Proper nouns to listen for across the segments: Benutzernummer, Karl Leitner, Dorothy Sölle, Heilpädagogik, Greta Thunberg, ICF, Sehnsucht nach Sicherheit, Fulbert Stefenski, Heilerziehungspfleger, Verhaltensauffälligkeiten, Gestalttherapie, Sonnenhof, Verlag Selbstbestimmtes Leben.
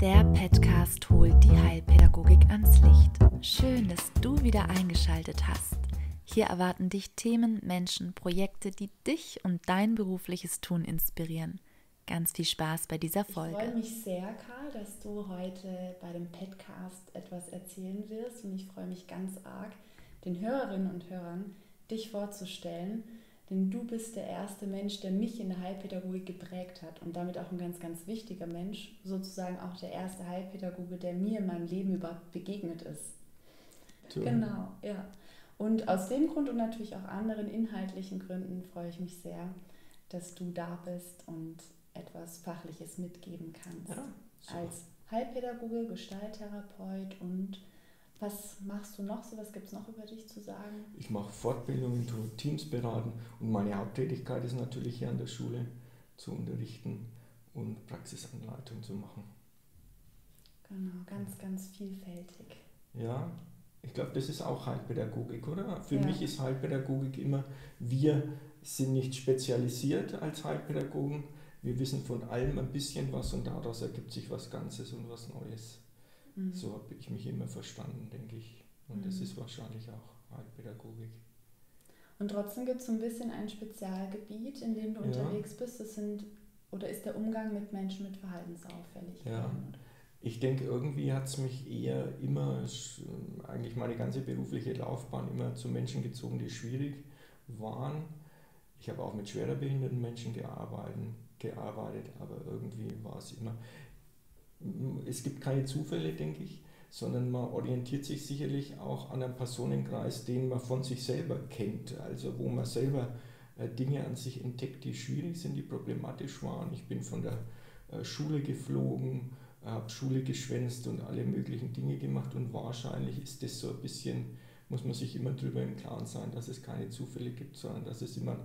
Der Podcast holt die Heilpädagogik ans Licht. Schön, dass du wieder eingeschaltet hast. Hier erwarten dich Themen, Menschen, Projekte, die dich und dein berufliches Tun inspirieren. Ganz viel Spaß bei dieser Folge. Ich freue mich sehr, Karl, dass du heute bei dem Podcast etwas erzählen wirst. Und ich freue mich ganz arg, den Hörerinnen und Hörern dich vorzustellen. Denn du bist der erste Mensch, der mich in der Heilpädagogik geprägt hat und damit auch ein ganz, ganz wichtiger Mensch, sozusagen auch der erste Heilpädagoge, der mir in meinem Leben überhaupt begegnet ist. So. Genau, ja. Und aus dem Grund und natürlich auch anderen inhaltlichen Gründen freue ich mich sehr, dass du da bist und etwas Fachliches mitgeben kannst. Ja, so. Als Heilpädagoge, Gestalttherapeut und... Was machst du noch so? Was gibt es noch über dich zu sagen? Ich mache Fortbildungen, tue Teams beraten und meine Haupttätigkeit ist natürlich hier an der Schule zu unterrichten und Praxisanleitung zu machen. Genau, ganz, ganz vielfältig. Ja, ich glaube, das ist auch Heilpädagogik, oder? Für mich ist Heilpädagogik immer, wir sind nicht spezialisiert als Heilpädagogen, wir wissen von allem ein bisschen was und daraus ergibt sich was Ganzes und was Neues. So habe ich mich immer verstanden, denke ich. Und das ist wahrscheinlich auch Heilpädagogik. Und trotzdem gibt es so ein bisschen ein Spezialgebiet, in dem du unterwegs bist. Das sind, oder ist der Umgang mit Menschen mit Verhaltensauffälligkeiten? Ja, ich denke, irgendwie hat es mich eher immer, eigentlich meine ganze berufliche Laufbahn, immer zu Menschen gezogen, die schwierig waren. Ich habe auch mit schwerer behinderten Menschen gearbeitet, aber irgendwie war es immer... Es gibt keine Zufälle, denke ich, sondern man orientiert sich sicherlich auch an einem Personenkreis, den man von sich selber kennt, also wo man selber Dinge an sich entdeckt, die schwierig sind, die problematisch waren. Ich bin von der Schule geflogen, habe Schule geschwänzt und alle möglichen Dinge gemacht und wahrscheinlich ist das so ein bisschen, muss man sich immer darüber im Klaren sein, dass es keine Zufälle gibt, sondern dass es immer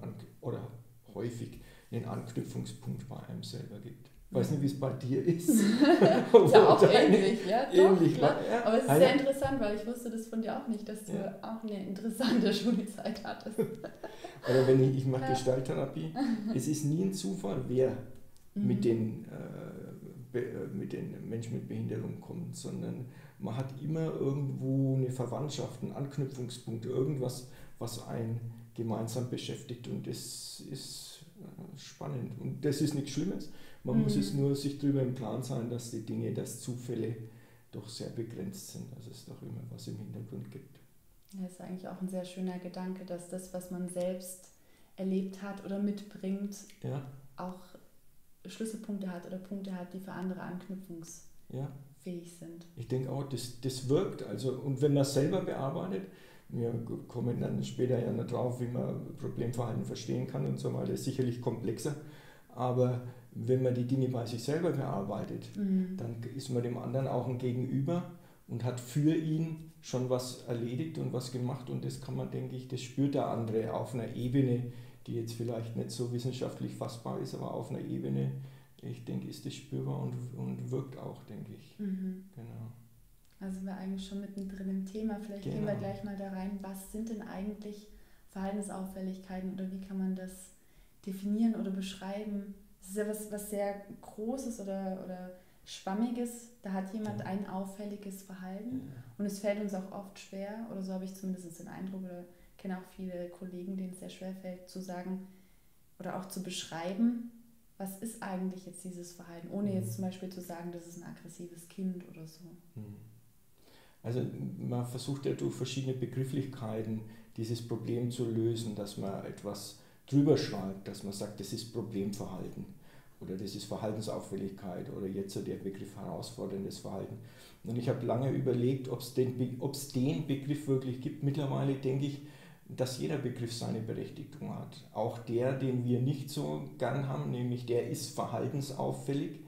oder häufig einen Anknüpfungspunkt bei einem selber gibt. Ich weiß nicht, wie es bei dir ist. Ist ja auch ähnlich, ja, doch, ähnlich, klar. Ja. Aber es ist sehr interessant, weil ich wusste das von dir auch nicht, dass du auch eine interessante Schulzeit hattest. Oder wenn ich mache Gestalttherapie, es ist nie ein Zufall, wer mit den Menschen mit Behinderung kommt, sondern man hat immer irgendwo eine Verwandtschaft, einen Anknüpfungspunkt, irgendwas, was einen gemeinsam beschäftigt und das ist spannend und das ist nichts Schlimmes. Man muss es nur sich darüber im Klaren sein, dass die Dinge, dass Zufälle doch sehr begrenzt sind, dass es doch immer was im Hintergrund gibt. Das ist eigentlich auch ein sehr schöner Gedanke, dass das, was man selbst erlebt hat oder mitbringt, auch Schlüsselpunkte hat oder Punkte hat, die für andere anknüpfungsfähig sind. Ich denke auch, das wirkt. Also, und wenn man es selber bearbeitet, wir kommen dann später ja noch drauf, wie man Problemverhalten verstehen kann und so weiter, das ist sicherlich komplexer, aber wenn man die Dinge bei sich selber bearbeitet, dann ist man dem anderen auch ein Gegenüber und hat für ihn schon was erledigt und was gemacht und das kann man, denke ich, das spürt der andere auf einer Ebene, die jetzt vielleicht nicht so wissenschaftlich fassbar ist, aber auf einer Ebene, ich denke, ist das spürbar und wirkt auch, denke ich. Genau. Also sind wir eigentlich schon mittendrin im Thema. Vielleicht gehen wir gleich mal da rein, was sind denn eigentlich Verhaltensauffälligkeiten oder wie kann man das definieren oder beschreiben? Das ist ja was sehr Großes oder Schwammiges. Da hat jemand ein auffälliges Verhalten und es fällt uns auch oft schwer, oder so habe ich zumindest den Eindruck, oder kenne auch viele Kollegen, denen es sehr schwer fällt, zu sagen oder auch zu beschreiben, was ist eigentlich jetzt dieses Verhalten, ohne jetzt zum Beispiel zu sagen, das ist ein aggressives Kind oder so. Also man versucht ja durch verschiedene Begrifflichkeiten dieses Problem zu lösen, dass man etwas drüber schreibt, dass man sagt, das ist Problemverhalten oder das ist Verhaltensauffälligkeit oder jetzt so der Begriff herausforderndes Verhalten. Und ich habe lange überlegt, ob es den Begriff wirklich gibt. Mittlerweile denke ich, dass jeder Begriff seine Berechtigung hat. Auch der, den wir nicht so gern haben, nämlich der ist verhaltensauffällig,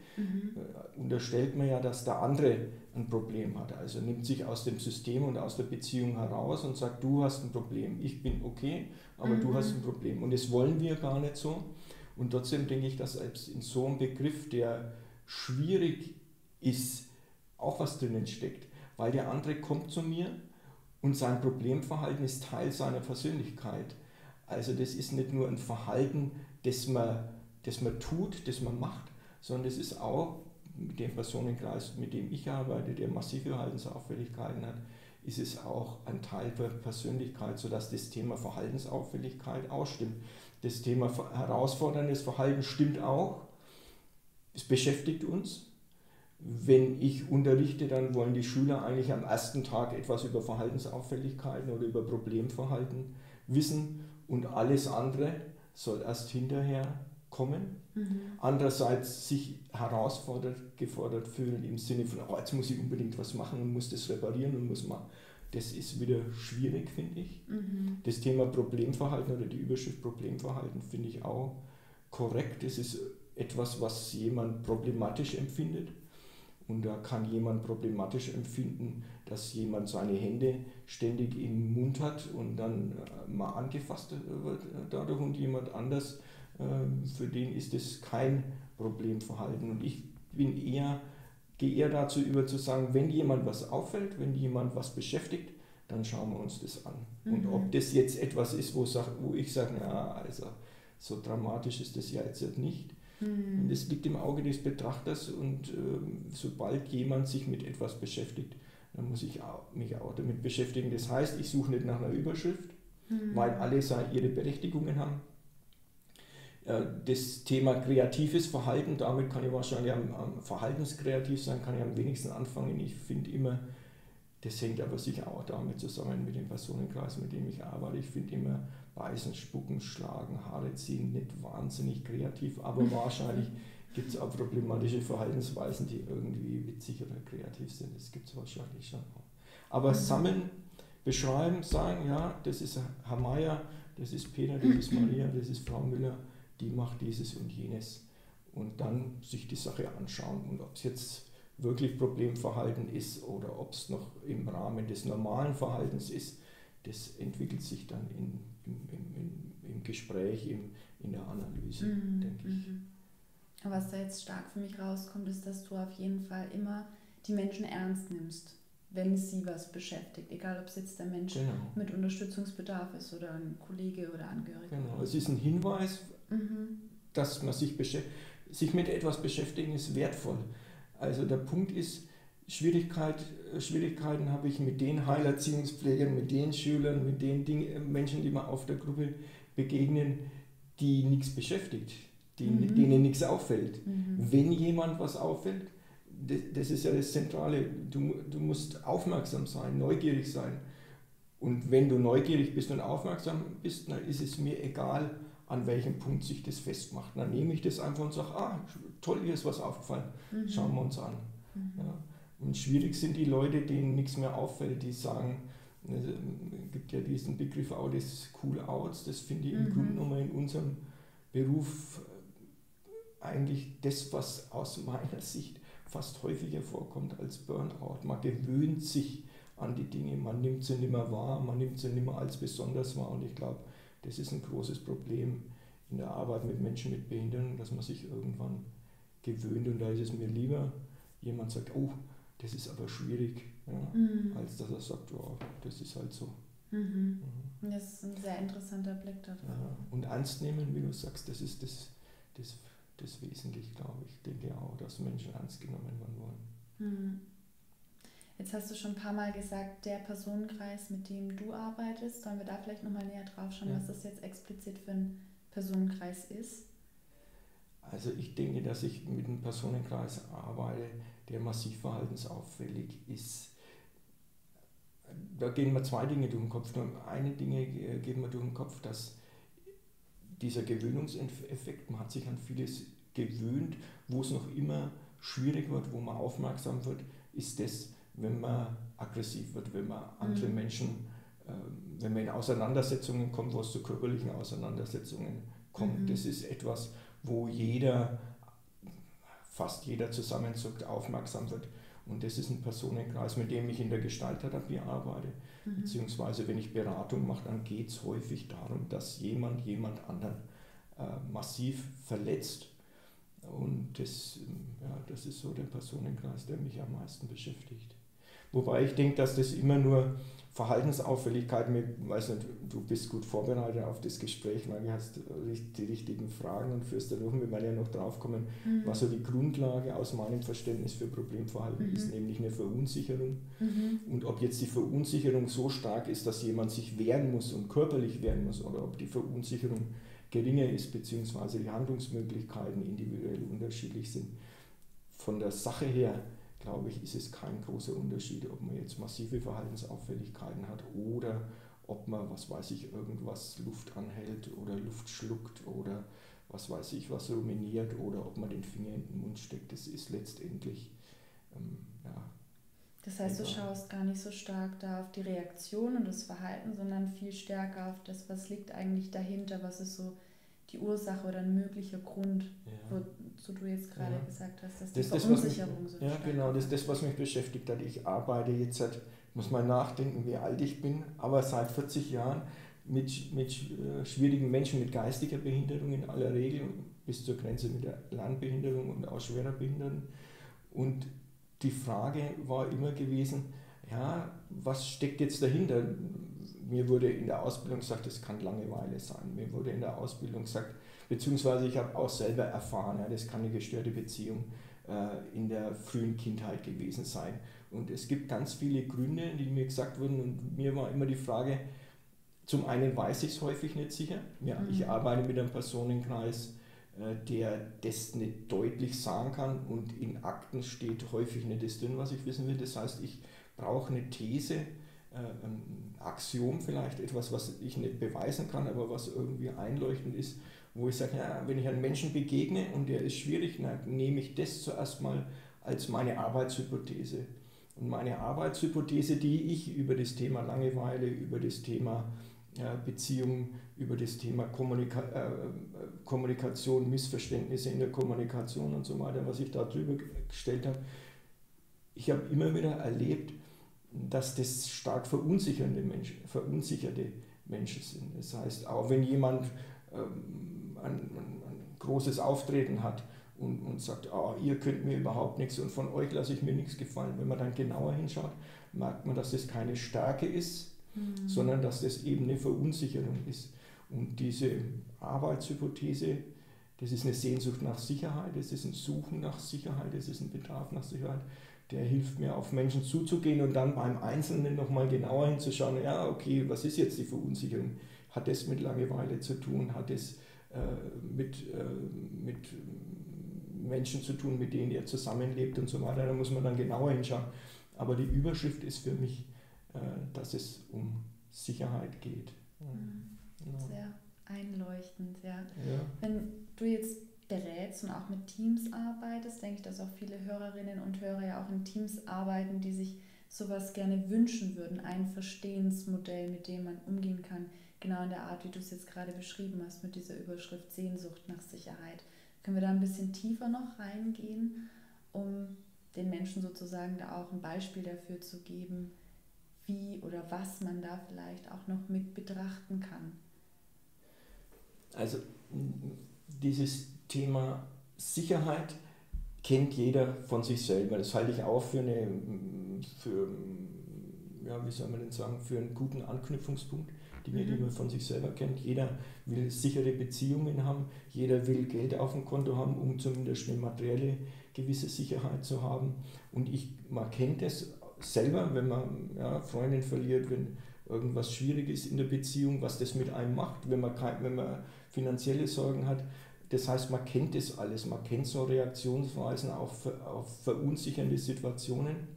unterstellt man ja, dass der andere ein Problem hat. Also nimmt sich aus dem System und aus der Beziehung heraus und sagt, du hast ein Problem, ich bin okay, aber du hast ein Problem. Und das wollen wir gar nicht so. Und trotzdem denke ich, dass selbst in so einem Begriff, der schwierig ist, auch was drinnen steckt. Weil der andere kommt zu mir und sein Problemverhalten ist Teil seiner Persönlichkeit. Also das ist nicht nur ein Verhalten, das man tut, das man macht, sondern es ist auch mit dem Personenkreis, mit dem ich arbeite, der massive Verhaltensauffälligkeiten hat, ist es auch ein Teil der Persönlichkeit, sodass das Thema Verhaltensauffälligkeit auch stimmt. Das Thema herausforderndes Verhalten stimmt auch. Es beschäftigt uns. Wenn ich unterrichte, dann wollen die Schüler eigentlich am ersten Tag etwas über Verhaltensauffälligkeiten oder über Problemverhalten wissen und alles andere soll erst hinterher kommen. Andererseits sich herausfordert, gefordert fühlen im Sinne von, oh, jetzt muss ich unbedingt was machen und muss das reparieren und muss machen. Das ist wieder schwierig, finde ich. Das Thema Problemverhalten oder die Überschrift Problemverhalten finde ich auch korrekt. Es ist etwas, was jemand problematisch empfindet. Und da kann jemand problematisch empfinden, dass jemand seine Hände ständig im Mund hat und dann mal angefasst wird dadurch und jemand anders, für den ist das kein Problemverhalten. Und ich bin gehe eher dazu über zu sagen, wenn jemand was auffällt, wenn jemand was beschäftigt, dann schauen wir uns das an. Und ob das jetzt etwas ist, wo ich sage, na, also so dramatisch ist das ja jetzt nicht. Und es liegt im Auge des Betrachters und sobald jemand sich mit etwas beschäftigt, dann muss ich mich auch damit beschäftigen. Das heißt, ich suche nicht nach einer Überschrift, weil alle ihre Berechtigungen haben. Das Thema kreatives Verhalten, damit kann ich wahrscheinlich am verhaltenskreativ sein, kann ich am wenigsten anfangen. Ich finde immer, das hängt aber sicher auch damit zusammen mit dem Personenkreis, mit dem ich arbeite. Ich finde immer, beißen, spucken, schlagen, Haare ziehen, nicht wahnsinnig kreativ, aber wahrscheinlich gibt es auch problematische Verhaltensweisen, die irgendwie witzig oder kreativ sind. Das gibt es wahrscheinlich schon auch. Aber sammeln, beschreiben, sagen, ja, das ist Herr Meier, das ist Peter, das ist Maria, das ist Frau Müller, die macht dieses und jenes. Und dann sich die Sache anschauen und ob es jetzt wirklich Problemverhalten ist oder ob es noch im Rahmen des normalen Verhaltens ist, das entwickelt sich dann im Gespräch, in der Analyse, denke ich. Aber was da jetzt stark für mich rauskommt, ist, dass du auf jeden Fall immer die Menschen ernst nimmst, wenn sie was beschäftigt, egal ob es jetzt der Mensch mit Unterstützungsbedarf ist oder ein Kollege oder Angehöriger. Genau, es ist ein Hinweis, dass man sich mit etwas beschäftigen ist wertvoll. Also der Punkt ist, Schwierigkeiten habe ich mit den Heilerziehungspflegern, mit den Schülern, mit den Menschen, die man auf der Gruppe begegnen, die nichts beschäftigt, denen nichts auffällt. Wenn jemand was auffällt, das ist ja das Zentrale, du musst aufmerksam sein, neugierig sein. Und wenn du neugierig bist und aufmerksam bist, dann ist es mir egal, an welchem Punkt sich das festmacht. Dann nehme ich das einfach und sage, ah, toll, hier ist was aufgefallen, schauen wir uns an. Ja. Und schwierig sind die Leute, denen nichts mehr auffällt, die sagen, es gibt ja diesen Begriff auch des Cool-Outs, das finde ich im Grunde genommen in unserem Beruf eigentlich das, was aus meiner Sicht fast häufiger vorkommt als Burnout. Man gewöhnt sich an die Dinge, man nimmt sie nicht mehr wahr, man nimmt sie nicht mehr als besonders wahr. Und ich glaube, das ist ein großes Problem in der Arbeit mit Menschen mit Behinderung, dass man sich irgendwann gewöhnt. Und da ist es mir lieber, jemand sagt, oh, das ist aber schwierig, ja, als dass er sagt, oh, das ist halt so. Das ist ein sehr interessanter Blick darauf. Ja. Und ernst nehmen, wie du sagst, das ist das Wesentliche, glaube ich. Ich denke auch, dass Menschen ernst genommen werden wollen. Jetzt hast du schon ein paar Mal gesagt, der Personenkreis, mit dem du arbeitest, sollen wir da vielleicht nochmal näher drauf schauen, was das jetzt explizit für ein Personenkreis ist? Also ich denke, dass ich mit einem Personenkreis arbeite, der massiv verhaltensauffällig ist. Da gehen mir zwei Dinge durch den Kopf. Eine Dinge geht mir durch den Kopf, dass dieser Gewöhnungseffekt, man hat sich an vieles gewöhnt, wo es noch immer schwierig wird, wo man aufmerksam wird, ist das, wenn man aggressiv wird, wenn man andere Menschen, wenn man in Auseinandersetzungen kommt, wo es zu körperlichen Auseinandersetzungen kommt. Das ist etwas, wo fast jeder zusammenzuckt, aufmerksam wird. Und das ist ein Personenkreis, mit dem ich in der Gestalttherapie arbeite. Beziehungsweise, wenn ich Beratung mache, dann geht es häufig darum, dass jemand anderen massiv verletzt. Und das ist so der Personenkreis, der mich am meisten beschäftigt. Wobei ich denke, dass das immer nur Verhaltensauffälligkeiten mit, weiß nicht, du bist gut vorbereitet auf das Gespräch, weil du hast die richtigen Fragen und führst dann rum. Wir werden ja noch drauf kommen, was so die Grundlage aus meinem Verständnis für Problemverhalten ist, nämlich eine Verunsicherung. Und ob jetzt die Verunsicherung so stark ist, dass jemand sich wehren muss und körperlich wehren muss, oder ob die Verunsicherung geringer ist, beziehungsweise die Handlungsmöglichkeiten individuell unterschiedlich sind. Von der Sache her, glaube ich, ist es kein großer Unterschied, ob man jetzt massive Verhaltensauffälligkeiten hat oder ob man, was weiß ich, irgendwas Luft anhält oder Luft schluckt oder was weiß ich, was ruminiert oder ob man den Finger in den Mund steckt. Das ist letztendlich, ja. Das heißt, du schaust gar nicht so stark da auf die Reaktion und das Verhalten, sondern viel stärker auf das, was liegt eigentlich dahinter, was ist so die Ursache oder ein möglicher Grund, wozu du jetzt gerade gesagt hast, dass das die Verunsicherung so stark ist. Ja, genau, das ist das, was mich beschäftigt hat. Ich arbeite jetzt seit, muss mal nachdenken, wie alt ich bin, aber seit 40 Jahren mit schwierigen Menschen mit geistiger Behinderung in aller Regel, bis zur Grenze mit der Lernbehinderung und auch schwerer Behinderung. Und die Frage war immer gewesen, ja, was steckt jetzt dahinter? Mir wurde in der Ausbildung gesagt, das kann Langeweile sein. Mir wurde in der Ausbildung gesagt, beziehungsweise ich habe auch selber erfahren, ja, das kann eine gestörte Beziehung in der frühen Kindheit gewesen sein. Und es gibt ganz viele Gründe, die mir gesagt wurden. Und mir war immer die Frage, zum einen weiß ich es häufig nicht sicher. Ja, ich arbeite mit einem Personenkreis, der das nicht deutlich sagen kann. Und in Akten steht häufig nicht das drin, was ich wissen will. Das heißt, ich brauche eine These, ein Axiom vielleicht, etwas, was ich nicht beweisen kann, aber was irgendwie einleuchtend ist, wo ich sage, ja, wenn ich einem Menschen begegne und der ist schwierig, dann nehme ich das zuerst mal als meine Arbeitshypothese. Und meine Arbeitshypothese, die ich über das Thema Langeweile, über das Thema Beziehung, über das Thema Kommunikation, Missverständnisse in der Kommunikation und so weiter, was ich da drüber gestellt habe, ich habe immer wieder erlebt, dass das stark verunsicherte Menschen sind. Das heißt, auch wenn jemand ein großes Auftreten hat und sagt, ihr könnt mir überhaupt nichts und von euch lasse ich mir nichts gefallen. Wenn man dann genauer hinschaut, merkt man, dass das keine Stärke ist, sondern dass das eben eine Verunsicherung ist. Und diese Arbeitshypothese, das ist eine Sehnsucht nach Sicherheit, das ist ein Suchen nach Sicherheit, das ist ein Bedarf nach Sicherheit, der hilft mir, auf Menschen zuzugehen und dann beim Einzelnen nochmal genauer hinzuschauen, ja, okay, was ist jetzt die Verunsicherung? Hat das mit Langeweile zu tun? Hat das mit Menschen zu tun, mit denen ihr zusammenlebt und so weiter? Da muss man dann genauer hinschauen. Aber die Überschrift ist für mich, dass es um Sicherheit geht. Ja. Sehr einleuchtend, ja. Wenn du jetzt berätst und auch mit Teams arbeitest, denke ich, dass auch viele Hörerinnen und Hörer ja auch in Teams arbeiten, die sich sowas gerne wünschen würden, ein Verstehensmodell, mit dem man umgehen kann, genau in der Art, wie du es jetzt gerade beschrieben hast, mit dieser Überschrift Sehnsucht nach Sicherheit. Können wir da ein bisschen tiefer noch reingehen, um den Menschen sozusagen da auch ein Beispiel dafür zu geben, wie oder was man da vielleicht auch noch mit betrachten kann? Also dieses Thema Sicherheit kennt jeder von sich selber. Das halte ich auch für für einen guten Anknüpfungspunkt. Die man von sich selber kennt. Jeder will sichere Beziehungen haben, jeder will Geld auf dem Konto haben, um zumindest eine materielle gewisse Sicherheit zu haben. Und man kennt es selber, wenn man Freundin verliert, wenn irgendwas schwierig ist in der Beziehung, was das mit einem macht, wenn man finanzielle Sorgen hat. Das heißt, man kennt das alles, man kennt so Reaktionsweisen auf verunsichernde Situationen.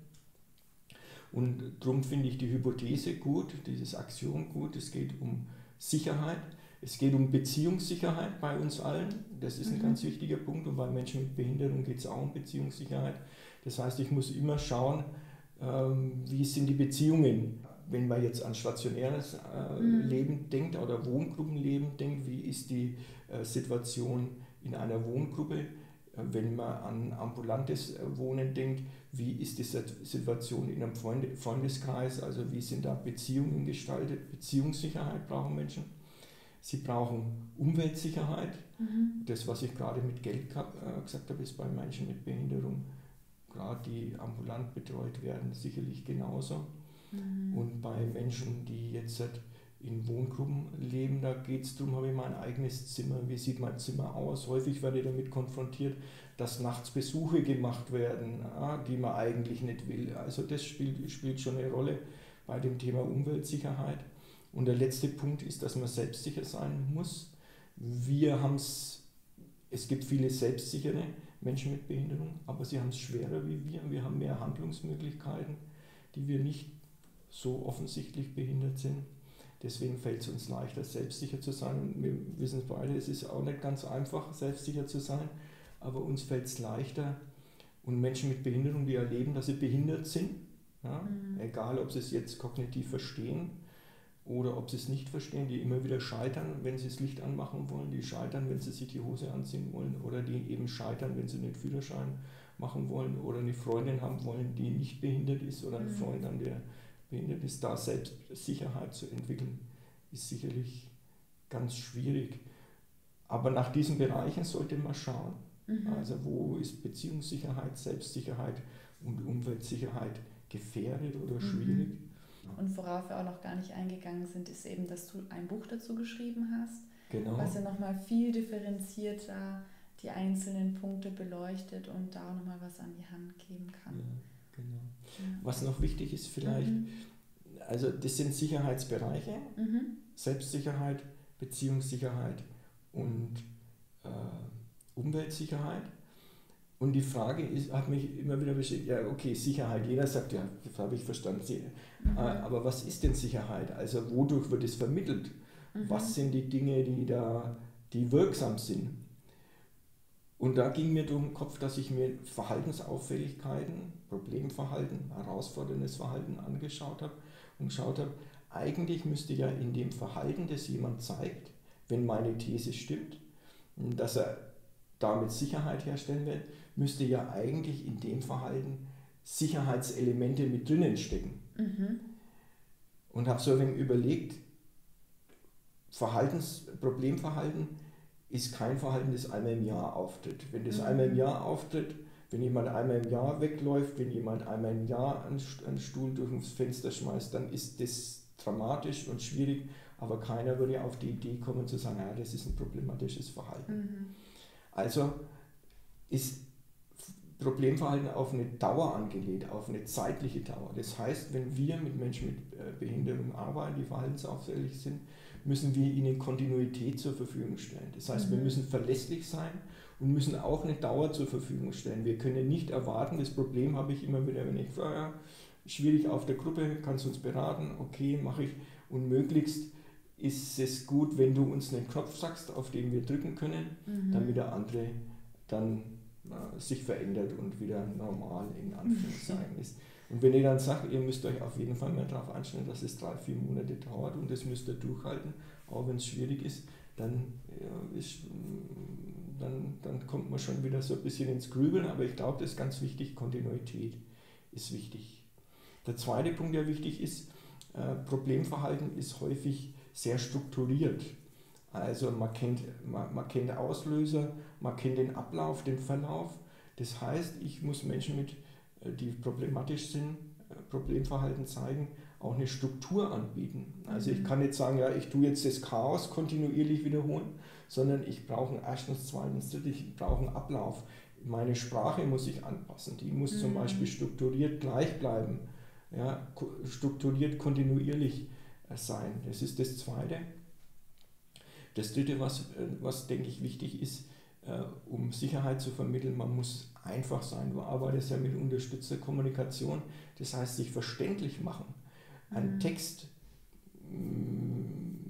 Und darum finde ich die Hypothese gut, dieses Axiom gut. Es geht um Sicherheit, es geht um Beziehungssicherheit bei uns allen. Das ist ein ganz wichtiger Punkt. Und bei Menschen mit Behinderung geht es auch um Beziehungssicherheit. Das heißt, ich muss immer schauen, wie sind die Beziehungen. Wenn man jetzt an stationäres Leben denkt oder Wohngruppenleben denkt, wie ist die Situation in einer Wohngruppe? Wenn man an ambulantes Wohnen denkt, wie ist die Situation in einem Freundeskreis? Also wie sind da Beziehungen gestaltet? Beziehungssicherheit brauchen Menschen. Sie brauchen Umweltsicherheit. Das, was ich gerade mit Geld gesagt habe, ist bei Menschen mit Behinderung gerade die ambulant betreut werden, sicherlich genauso. Mhm. Und bei Menschen, die jetzt in Wohngruppen leben, da geht es darum, habe ich mein eigenes Zimmer, wie sieht mein Zimmer aus? Häufig werde ich damit konfrontiert, dass nachts Besuche gemacht werden, die man eigentlich nicht will. Also das spielt schon eine Rolle bei dem Thema Umweltsicherheit. Und der letzte Punkt ist, dass man selbstsicher sein muss. Es gibt viele selbstsichere Menschen mit Behinderung, aber sie haben es schwerer wie wir. Wir haben mehr Handlungsmöglichkeiten, die wir nicht so offensichtlich behindert sind. Deswegen fällt es uns leichter, selbstsicher zu sein. Und wir wissen es beide, es ist auch nicht ganz einfach, selbstsicher zu sein, aber uns fällt es leichter. Und Menschen mit Behinderung, die erleben, dass sie behindert sind, ja? Egal ob sie es jetzt kognitiv verstehen oder ob sie es nicht verstehen, die immer wieder scheitern, wenn sie das Licht anmachen wollen, die scheitern, wenn sie sich die Hose anziehen wollen oder die eben scheitern, wenn sie einen Führerschein machen wollen oder eine Freundin haben wollen, die nicht behindert ist oder einen Freund an der behindert ist, da Selbstsicherheit zu entwickeln, ist sicherlich ganz schwierig. Aber nach diesen Bereichen sollte man schauen. Mhm. Also wo ist Beziehungssicherheit, Selbstsicherheit und Umweltsicherheit gefährdet oder schwierig. Und worauf wir auch noch gar nicht eingegangen sind, ist eben, dass du ein Buch dazu geschrieben hast, genau, was ja nochmal viel differenzierter die einzelnen Punkte beleuchtet und da auch nochmal was an die Hand geben kann. Ja. Genau. Was noch wichtig ist vielleicht, also das sind Sicherheitsbereiche, Selbstsicherheit, Beziehungssicherheit und Umweltsicherheit. Und die Frage ist, hat mich immer wieder beschäftigt, ja okay, Sicherheit, jeder sagt, ja, das habe ich verstanden, aber was ist denn Sicherheit? Also wodurch wird es vermittelt? Was sind die Dinge, die wirksam sind? Und da ging mir durch den Kopf, dass ich mir Verhaltensauffälligkeiten, Problemverhalten, herausforderndes Verhalten angeschaut habe und geschaut habe, eigentlich müsste ja in dem Verhalten, das jemand zeigt, wenn meine These stimmt, dass er damit Sicherheit herstellen will, müsste ja eigentlich in dem Verhalten Sicherheitselemente mit drinnen stecken. Und habe so ein wenig überlegt, Problemverhalten ist kein Verhalten, das einmal im Jahr auftritt. Wenn das einmal im Jahr auftritt, wenn jemand einmal im Jahr wegläuft, wenn jemand einmal im Jahr einen Stuhl durch das Fenster schmeißt, dann ist das dramatisch und schwierig, aber keiner würde auf die Idee kommen zu sagen, ja, das ist ein problematisches Verhalten. Also ist Problemverhalten auf eine Dauer angelegt, auf eine zeitliche Dauer. Das heißt, wenn wir mit Menschen mit Behinderung arbeiten, die verhaltensauffällig sind, müssen wir ihnen Kontinuität zur Verfügung stellen. Das heißt, wir müssen verlässlich sein und müssen auch eine Dauer zur Verfügung stellen. Wir können nicht erwarten, das Problem habe ich immer wieder, wenn ich frage, ja, schwierig auf der Gruppe, kannst du uns beraten, okay, mache ich. Und möglichst ist es gut, wenn du uns einen Knopf sagst, auf den wir drücken können, damit der andere dann sich verändert und wieder normal in Anführungszeichen ist. Und wenn ihr dann sagt, ihr müsst euch auf jeden Fall mehr darauf einstellen, dass es 3-4 Monate dauert und das müsst ihr durchhalten, auch wenn es schwierig ist, dann kommt man schon wieder so ein bisschen ins Grübeln. Aber ich glaube, das ist ganz wichtig, Kontinuität ist wichtig. Der zweite Punkt, der wichtig ist, Problemverhalten ist häufig sehr strukturiert. Also man kennt Auslöser, man kennt den Ablauf, den Verlauf. Das heißt, ich muss Menschen die problematisch sind, Problemverhalten zeigen, auch eine Struktur anbieten. Also ich kann nicht sagen, ja, ich tue jetzt das Chaos kontinuierlich wiederholen, sondern ich brauche einen erstens, zweitens, drittens, ich brauche einen Ablauf. Meine Sprache muss ich anpassen, die muss zum Beispiel strukturiert gleich bleiben, ja, strukturiert kontinuierlich sein. Das ist das Zweite. Das Dritte, was denke ich wichtig ist, um Sicherheit zu vermitteln, man muss einfach sein. Du arbeitest ja mit unterstützter Kommunikation, das heißt sich verständlich machen. Ein Text, wenn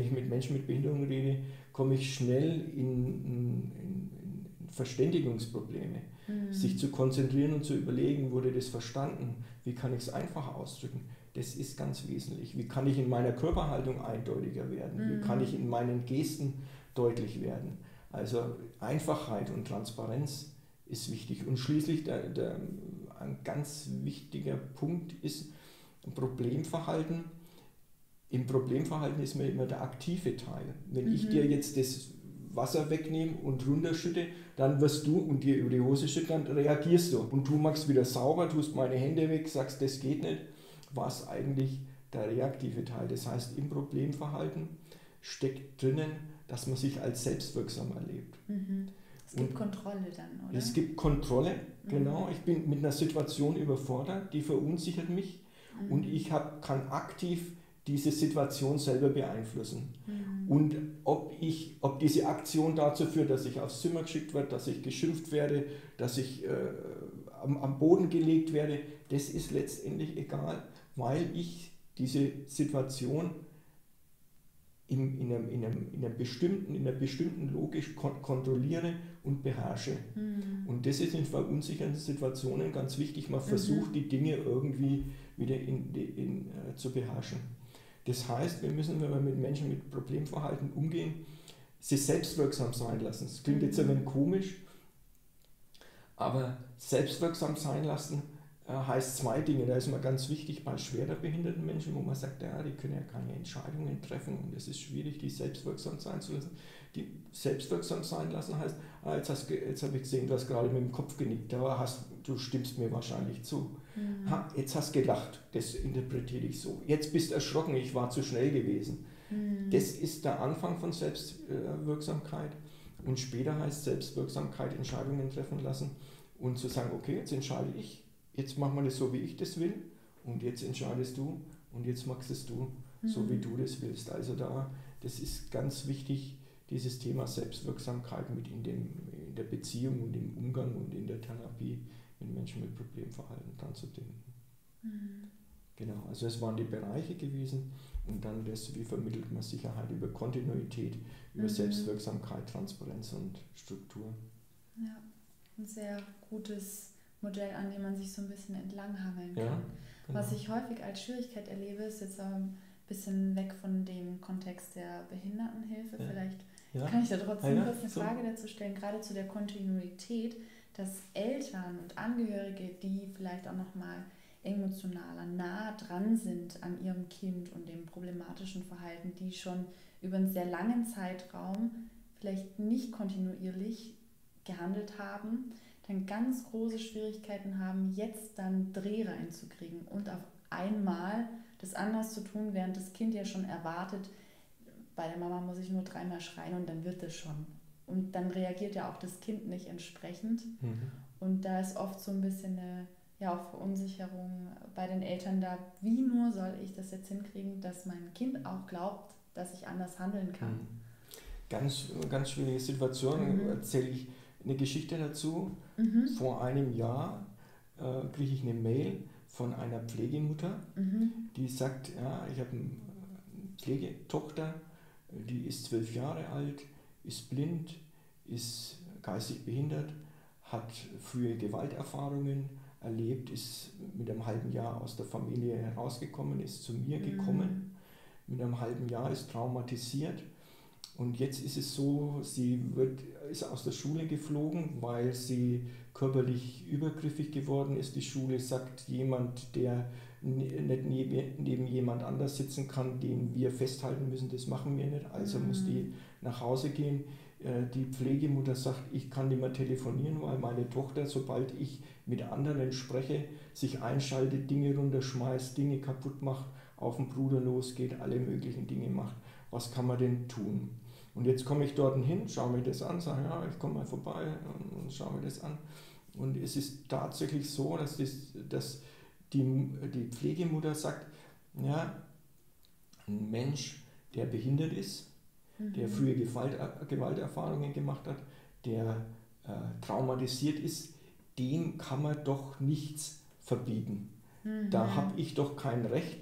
ich mit Menschen mit Behinderung rede, komme ich schnell in Verständigungsprobleme. Sich zu konzentrieren und zu überlegen, wurde das verstanden? Wie kann ich es einfacher ausdrücken? Das ist ganz wesentlich. Wie kann ich in meiner Körperhaltung eindeutiger werden? Wie kann ich in meinen Gesten deutlich werden? Also Einfachheit und Transparenz ist wichtig. Und schließlich ein ganz wichtiger Punkt ist Problemverhalten. Im Problemverhalten ist mir immer der aktive Teil. Wenn ich dir jetzt das Wasser wegnehmen und runterschütte, dann wirst du und dir über die Hose schütteln, dann reagierst du. Und du machst wieder sauber, tust meine Hände weg, sagst, das geht nicht, was eigentlich der reaktive Teil. Das heißt, im Problemverhalten steckt drinnen, dass man sich als selbstwirksam erlebt. Mhm. Es gibt Kontrolle dann, oder? Es gibt Kontrolle, genau. Mhm. Ich bin mit einer Situation überfordert, die verunsichert mich und ich kann aktiv diese Situation selber beeinflussen. Mhm. Und ob diese Aktion dazu führt, dass ich aufs Zimmer geschickt werde, dass ich geschimpft werde, dass ich am Boden gelegt werde, das ist letztendlich egal, weil ich diese Situation in einer bestimmten Logik kontrolliere und beherrsche. Mhm. Und das ist in verunsichernden Situationen ganz wichtig. Man versucht, die Dinge irgendwie wieder zu beherrschen. Das heißt, wir müssen, wenn wir mit Menschen mit Problemverhalten umgehen, sie selbstwirksam sein lassen. Das klingt jetzt ein wenig komisch, aber selbstwirksam sein lassen heißt zwei Dinge. Da ist mir ganz wichtig bei schwerer behinderten Menschen, wo man sagt, ja, die können ja keine Entscheidungen treffen und es ist schwierig, die selbstwirksam sein zu lassen. Die selbstwirksam sein lassen heißt, jetzt habe ich gesehen, du hast gerade mit dem Kopf genickt, aber du stimmst mir wahrscheinlich zu. Mhm. Jetzt hast du gelacht, das interpretiere ich so. Jetzt bist du erschrocken, ich war zu schnell gewesen. Mhm. Das ist der Anfang von Selbstwirksamkeit und später heißt Selbstwirksamkeit Entscheidungen treffen lassen und zu sagen, okay, jetzt entscheide ich. Jetzt machen wir das so, wie ich das will und jetzt entscheidest du und jetzt machst es du, so wie du das willst. Also das ist ganz wichtig, dieses Thema Selbstwirksamkeit mit in der Beziehung und im Umgang und in der Therapie mit Menschen mit Problemverhalten dran zu denken. Mhm. Genau, also es waren die Bereiche gewesen und dann das, wie vermittelt man Sicherheit über Kontinuität, über Selbstwirksamkeit, Transparenz und Struktur. Ja, ein sehr gutes Modell, an dem man sich so ein bisschen entlanghangeln kann. Ja, genau. Was ich häufig als Schwierigkeit erlebe, ist jetzt ein bisschen weg von dem Kontext der Behindertenhilfe. Ja. Vielleicht kann ich da trotzdem kurz eine Frage dazu stellen, gerade zu der Kontinuität, dass Eltern und Angehörige, die vielleicht auch nochmal emotionaler nah dran sind an ihrem Kind und dem problematischen Verhalten, die schon über einen sehr langen Zeitraum vielleicht nicht kontinuierlich gehandelt haben, dann ganz große Schwierigkeiten haben, jetzt dann Dreh reinzukriegen und auf einmal das anders zu tun, während das Kind ja schon erwartet, bei der Mama muss ich nur dreimal schreien und dann wird es schon. Und dann reagiert ja auch das Kind nicht entsprechend. Mhm. Und da ist oft so ein bisschen eine auch Verunsicherung bei den Eltern da, wie nur soll ich das jetzt hinkriegen, dass mein Kind auch glaubt, dass ich anders handeln kann. Mhm. Ganz schwierige Situation, erzähle ich eine Geschichte dazu. Mhm. Vor einem Jahr kriege ich eine Mail von einer Pflegemutter, die sagt, ja, ich habe eine Pflegetochter, die ist 12 Jahre alt, ist blind, ist geistig behindert, hat frühe Gewalterfahrungen erlebt, ist mit einem halben Jahr aus der Familie herausgekommen, ist zu mir gekommen, mit einem halben Jahr ist traumatisiert. Und jetzt ist es so, sie ist aus der Schule geflogen, weil sie körperlich übergriffig geworden ist. Die Schule sagt, jemand, der nicht neben jemand anders sitzen kann, den wir festhalten müssen, das machen wir nicht. Also muss die nach Hause gehen. Die Pflegemutter sagt, ich kann nicht mehr telefonieren, weil meine Tochter, sobald ich mit anderen spreche, sich einschaltet, Dinge runterschmeißt, Dinge kaputt macht, auf den Bruder losgeht, alle möglichen Dinge macht. Was kann man denn tun? Und jetzt komme ich dort hin, schaue mir das an, sage, ja, ich komme mal vorbei und schaue mir das an. Und es ist tatsächlich so, dass die Pflegemutter sagt, ja, ein Mensch, der behindert ist, der frühe Gewalterfahrungen gemacht hat, der traumatisiert ist, dem kann man doch nichts verbieten. Mhm. Da habe ich doch kein Recht,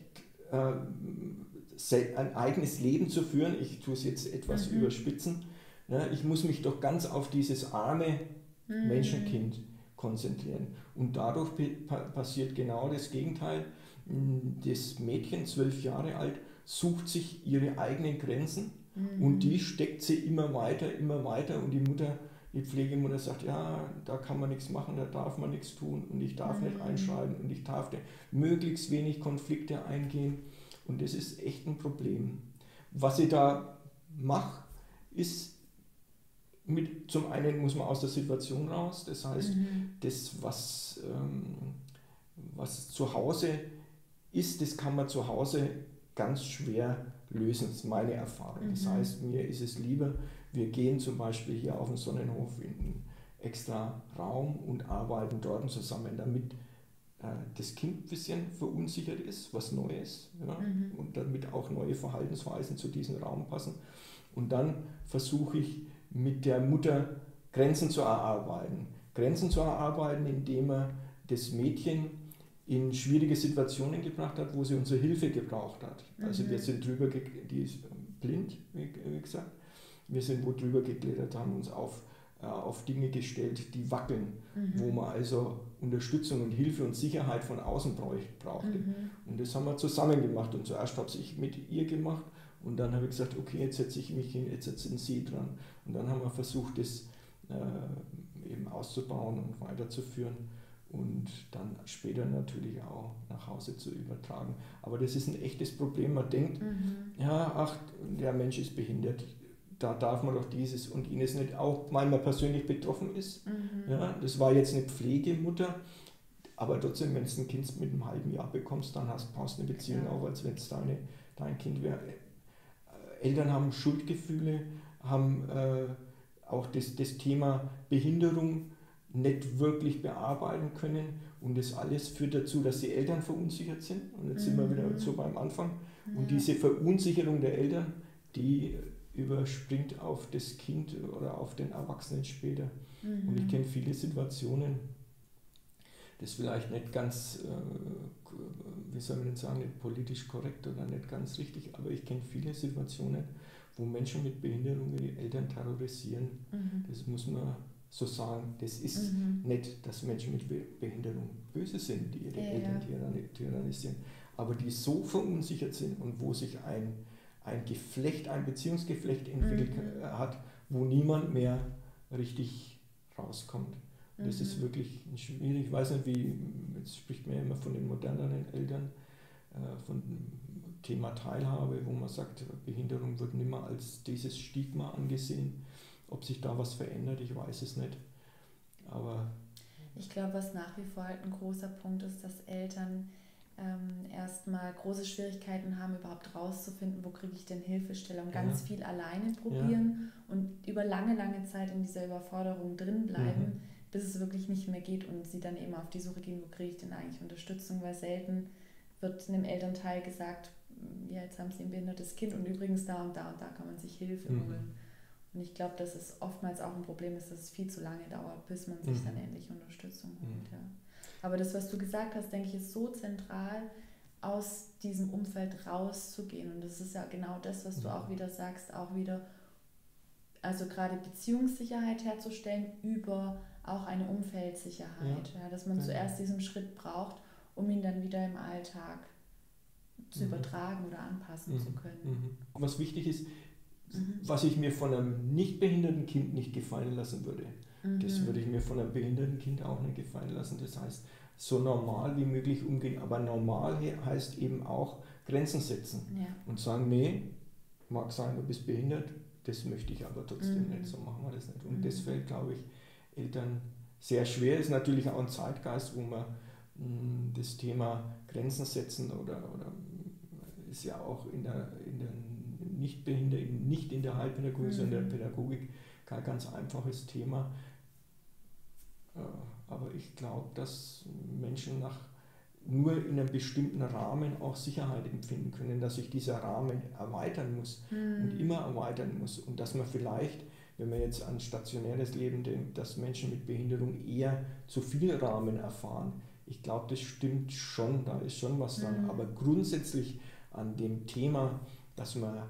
ein eigenes Leben zu führen, ich tue es jetzt etwas überspitzen, ich muss mich doch ganz auf dieses arme Menschenkind konzentrieren. Und dadurch passiert genau das Gegenteil. Das Mädchen, 12 Jahre alt, sucht sich ihre eigenen Grenzen und die steckt sie immer weiter und die Pflegemutter sagt, ja, da kann man nichts machen, da darf man nichts tun und ich darf nicht einschreiten und ich darf möglichst wenig Konflikte eingehen. Und das ist echt ein Problem. Was ich da mache, ist zum einen muss man aus der Situation raus, das heißt, das, was zu Hause ist, das kann man zu Hause ganz schwer lösen, das ist meine Erfahrung. Das heißt, mir ist es lieber, wir gehen zum Beispiel hier auf den Sonnenhof in einen extra Raum und arbeiten dort zusammen, damit das Kind ein bisschen verunsichert ist, was Neues, ja, und damit auch neue Verhaltensweisen zu diesem Raum passen. Und dann versuche ich mit der Mutter Grenzen zu erarbeiten. Grenzen zu erarbeiten, indem er das Mädchen in schwierige Situationen gebracht hat, wo sie unsere Hilfe gebraucht hat. Also wir sind drüber, die ist blind, wie gesagt, wir sind wo drüber geklettert, haben uns auf Dinge gestellt, die wackeln, wo man also Unterstützung und Hilfe und Sicherheit von außen brauchte. Und das haben wir zusammen gemacht und zuerst habe ich mit ihr gemacht und dann habe ich gesagt, okay, jetzt setze ich mich hin, jetzt setzen Sie dran. Und dann haben wir versucht, das eben auszubauen und weiterzuführen und dann später natürlich auch nach Hause zu übertragen. Aber das ist ein echtes Problem, man denkt, ja, ach, der Mensch ist behindert. Da darf man doch dieses und jenes nicht, auch weil man persönlich betroffen ist. Ja, das war jetzt eine Pflegemutter, aber trotzdem, wenn du ein Kind mit einem halben Jahr bekommst, dann brauchst du eine Beziehung auf, als wenn es dein Kind wäre. Eltern haben Schuldgefühle, haben auch das Thema Behinderung nicht wirklich bearbeiten können. Und das alles führt dazu, dass die Eltern verunsichert sind. Und jetzt sind wir wieder so beim Anfang. Und diese Verunsicherung der Eltern, die überspringt auf das Kind oder auf den Erwachsenen später. Und ich kenne viele Situationen, das vielleicht nicht ganz, wie soll man denn sagen, nicht politisch korrekt oder nicht ganz richtig, aber ich kenne viele Situationen, wo Menschen mit Behinderung ihre Eltern terrorisieren. Das muss man so sagen, das ist nicht, dass Menschen mit Behinderung böse sind, die ihre Eltern tyrannisieren, aber die so verunsichert sind und wo sich ein Geflecht, ein Beziehungsgeflecht entwickelt hat, wo niemand mehr richtig rauskommt. Das ist wirklich schwierig. Ich weiß nicht, wie, jetzt spricht man ja immer von den moderneren Eltern, von dem Thema Teilhabe, wo man sagt, Behinderung wird nicht mehr als dieses Stigma angesehen. Ob sich da was verändert, ich weiß es nicht. Aber ich glaube, was nach wie vor halt ein großer Punkt ist, dass Eltern erstmal große Schwierigkeiten haben, überhaupt rauszufinden, wo kriege ich denn Hilfestellung, ganz viel alleine probieren und über lange Zeit in dieser Überforderung drin bleiben, bis es wirklich nicht mehr geht und sie dann eben auf die Suche gehen, wo kriege ich denn eigentlich Unterstützung, weil selten wird einem Elternteil gesagt, ja, jetzt haben sie ein behindertes Kind und übrigens da und da und da kann man sich Hilfe holen. Und ich glaube, dass es oftmals auch ein Problem ist, dass es viel zu lange dauert, bis man sich dann endlich Unterstützung holt, Aber das, was du gesagt hast, denke ich, ist so zentral, aus diesem Umfeld rauszugehen. Und das ist ja genau das, was du auch wieder sagst, also gerade Beziehungssicherheit herzustellen über auch eine Umfeldsicherheit. Ja. Ja, dass man zuerst diesen Schritt braucht, um ihn dann wieder im Alltag zu übertragen oder anpassen zu können. Was wichtig ist, was ich mir von einem nicht behinderten Kind nicht gefallen lassen würde. Das würde ich mir von einem behinderten Kind auch nicht gefallen lassen. Das heißt, so normal wie möglich umgehen. Aber normal heißt eben auch Grenzen setzen. Ja. Und sagen, nee, mag sein, du bist behindert, das möchte ich aber trotzdem nicht. So machen wir das nicht. Und das fällt, glaube ich, Eltern sehr schwer. Ist natürlich auch ein Zeitgeist, wo man das Thema Grenzen setzen oder ist ja auch in der Nichtbehinderten, nicht in der Heilpädagogik, sondern in der Pädagogik kein ganz einfaches Thema. Aber ich glaube, dass Menschen nur in einem bestimmten Rahmen auch Sicherheit empfinden können, dass sich dieser Rahmen erweitern muss und immer erweitern muss. Und dass man vielleicht, wenn man jetzt an stationäres Leben denkt, dass Menschen mit Behinderung eher zu viel Rahmen erfahren. Ich glaube, das stimmt schon, da ist schon was dran. Aber grundsätzlich an dem Thema, dass man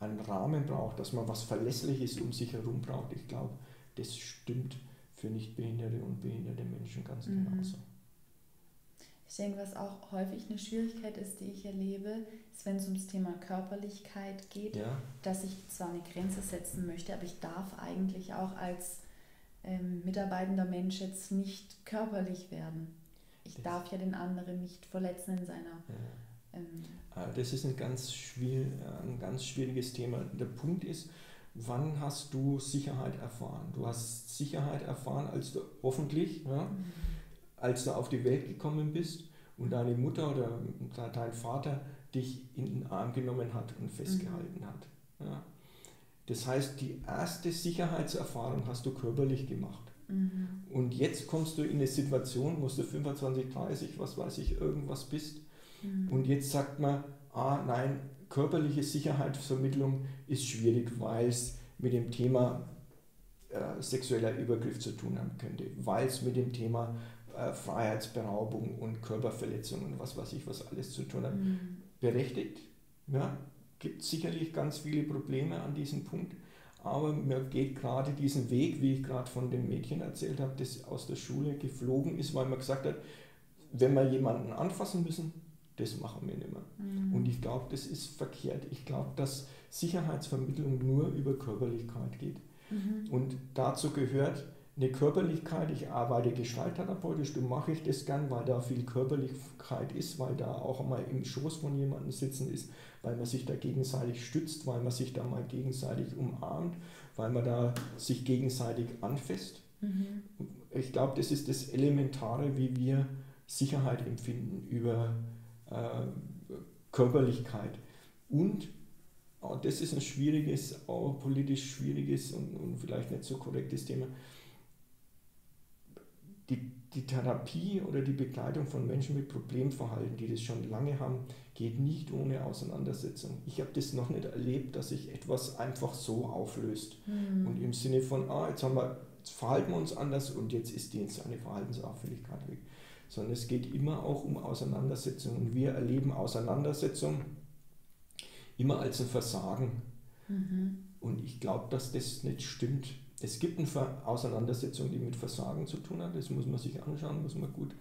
einen Rahmen braucht, dass man was Verlässliches um sich herum braucht, ich glaube, das stimmt für nichtbehinderte und behinderte Menschen ganz genauso. Ich denke, was auch häufig eine Schwierigkeit ist, die ich erlebe, ist, wenn es ums Thema Körperlichkeit geht, dass ich zwar eine Grenze setzen möchte, aber ich darf eigentlich auch als mitarbeitender Mensch jetzt nicht körperlich werden. Ich darf ja den anderen nicht verletzen in seiner... Das ist ein ganz schwieriges Thema. Der Punkt ist, Wann hast du Sicherheit erfahren? Du hast Sicherheit erfahren, als du hoffentlich, ja, als du auf die Welt gekommen bist und deine Mutter oder dein Vater dich in den Arm genommen hat und festgehalten hat. Ja. Das heißt, die erste Sicherheitserfahrung hast du körperlich gemacht. Und jetzt kommst du in eine Situation, wo du 25, 30, was weiß ich, irgendwas bist. Und jetzt sagt man, ah nein, körperliche Sicherheitsvermittlung ist schwierig, weil es mit dem Thema sexueller Übergriff zu tun haben könnte, weil es mit dem Thema Freiheitsberaubung und Körperverletzung und was weiß ich, was alles zu tun hat. Berechtigt, ja, gibt sicherlich ganz viele Probleme an diesem Punkt, aber man geht gerade diesen Weg, wie ich gerade von dem Mädchen erzählt habe, das aus der Schule geflogen ist, weil man gesagt hat, wenn wir jemanden anfassen müssen, das machen wir nicht mehr. Und ich glaube, das ist verkehrt. Ich glaube, dass Sicherheitsvermittlung nur über Körperlichkeit geht. Und dazu gehört eine Körperlichkeit. Ich arbeite gestalttherapeutisch, du mache ich das gern, weil da viel Körperlichkeit ist, weil da auch mal im Schoß von jemandem sitzen ist, weil man sich da gegenseitig stützt, weil man sich da mal gegenseitig umarmt, weil man da sich gegenseitig anfasst. Ich glaube, das ist das Elementare, wie wir Sicherheit empfinden über Körperlichkeit. Und auch das ist ein schwieriges, auch politisch schwieriges und vielleicht nicht so korrektes Thema. Die Therapie oder die Begleitung von Menschen mit Problemverhalten, die das schon lange haben, geht nicht ohne Auseinandersetzung. Ich habe das noch nicht erlebt, dass sich etwas einfach so auflöst. Und im Sinne von, ah, jetzt verhalten wir uns anders und jetzt ist die eine Verhaltensauffälligkeit weg. Sondern es geht immer auch um Auseinandersetzung. Und wir erleben Auseinandersetzung immer als ein Versagen. Und ich glaube, dass das nicht stimmt. Es gibt eine Auseinandersetzung, die mit Versagen zu tun hat. Das muss man sich anschauen, muss man gut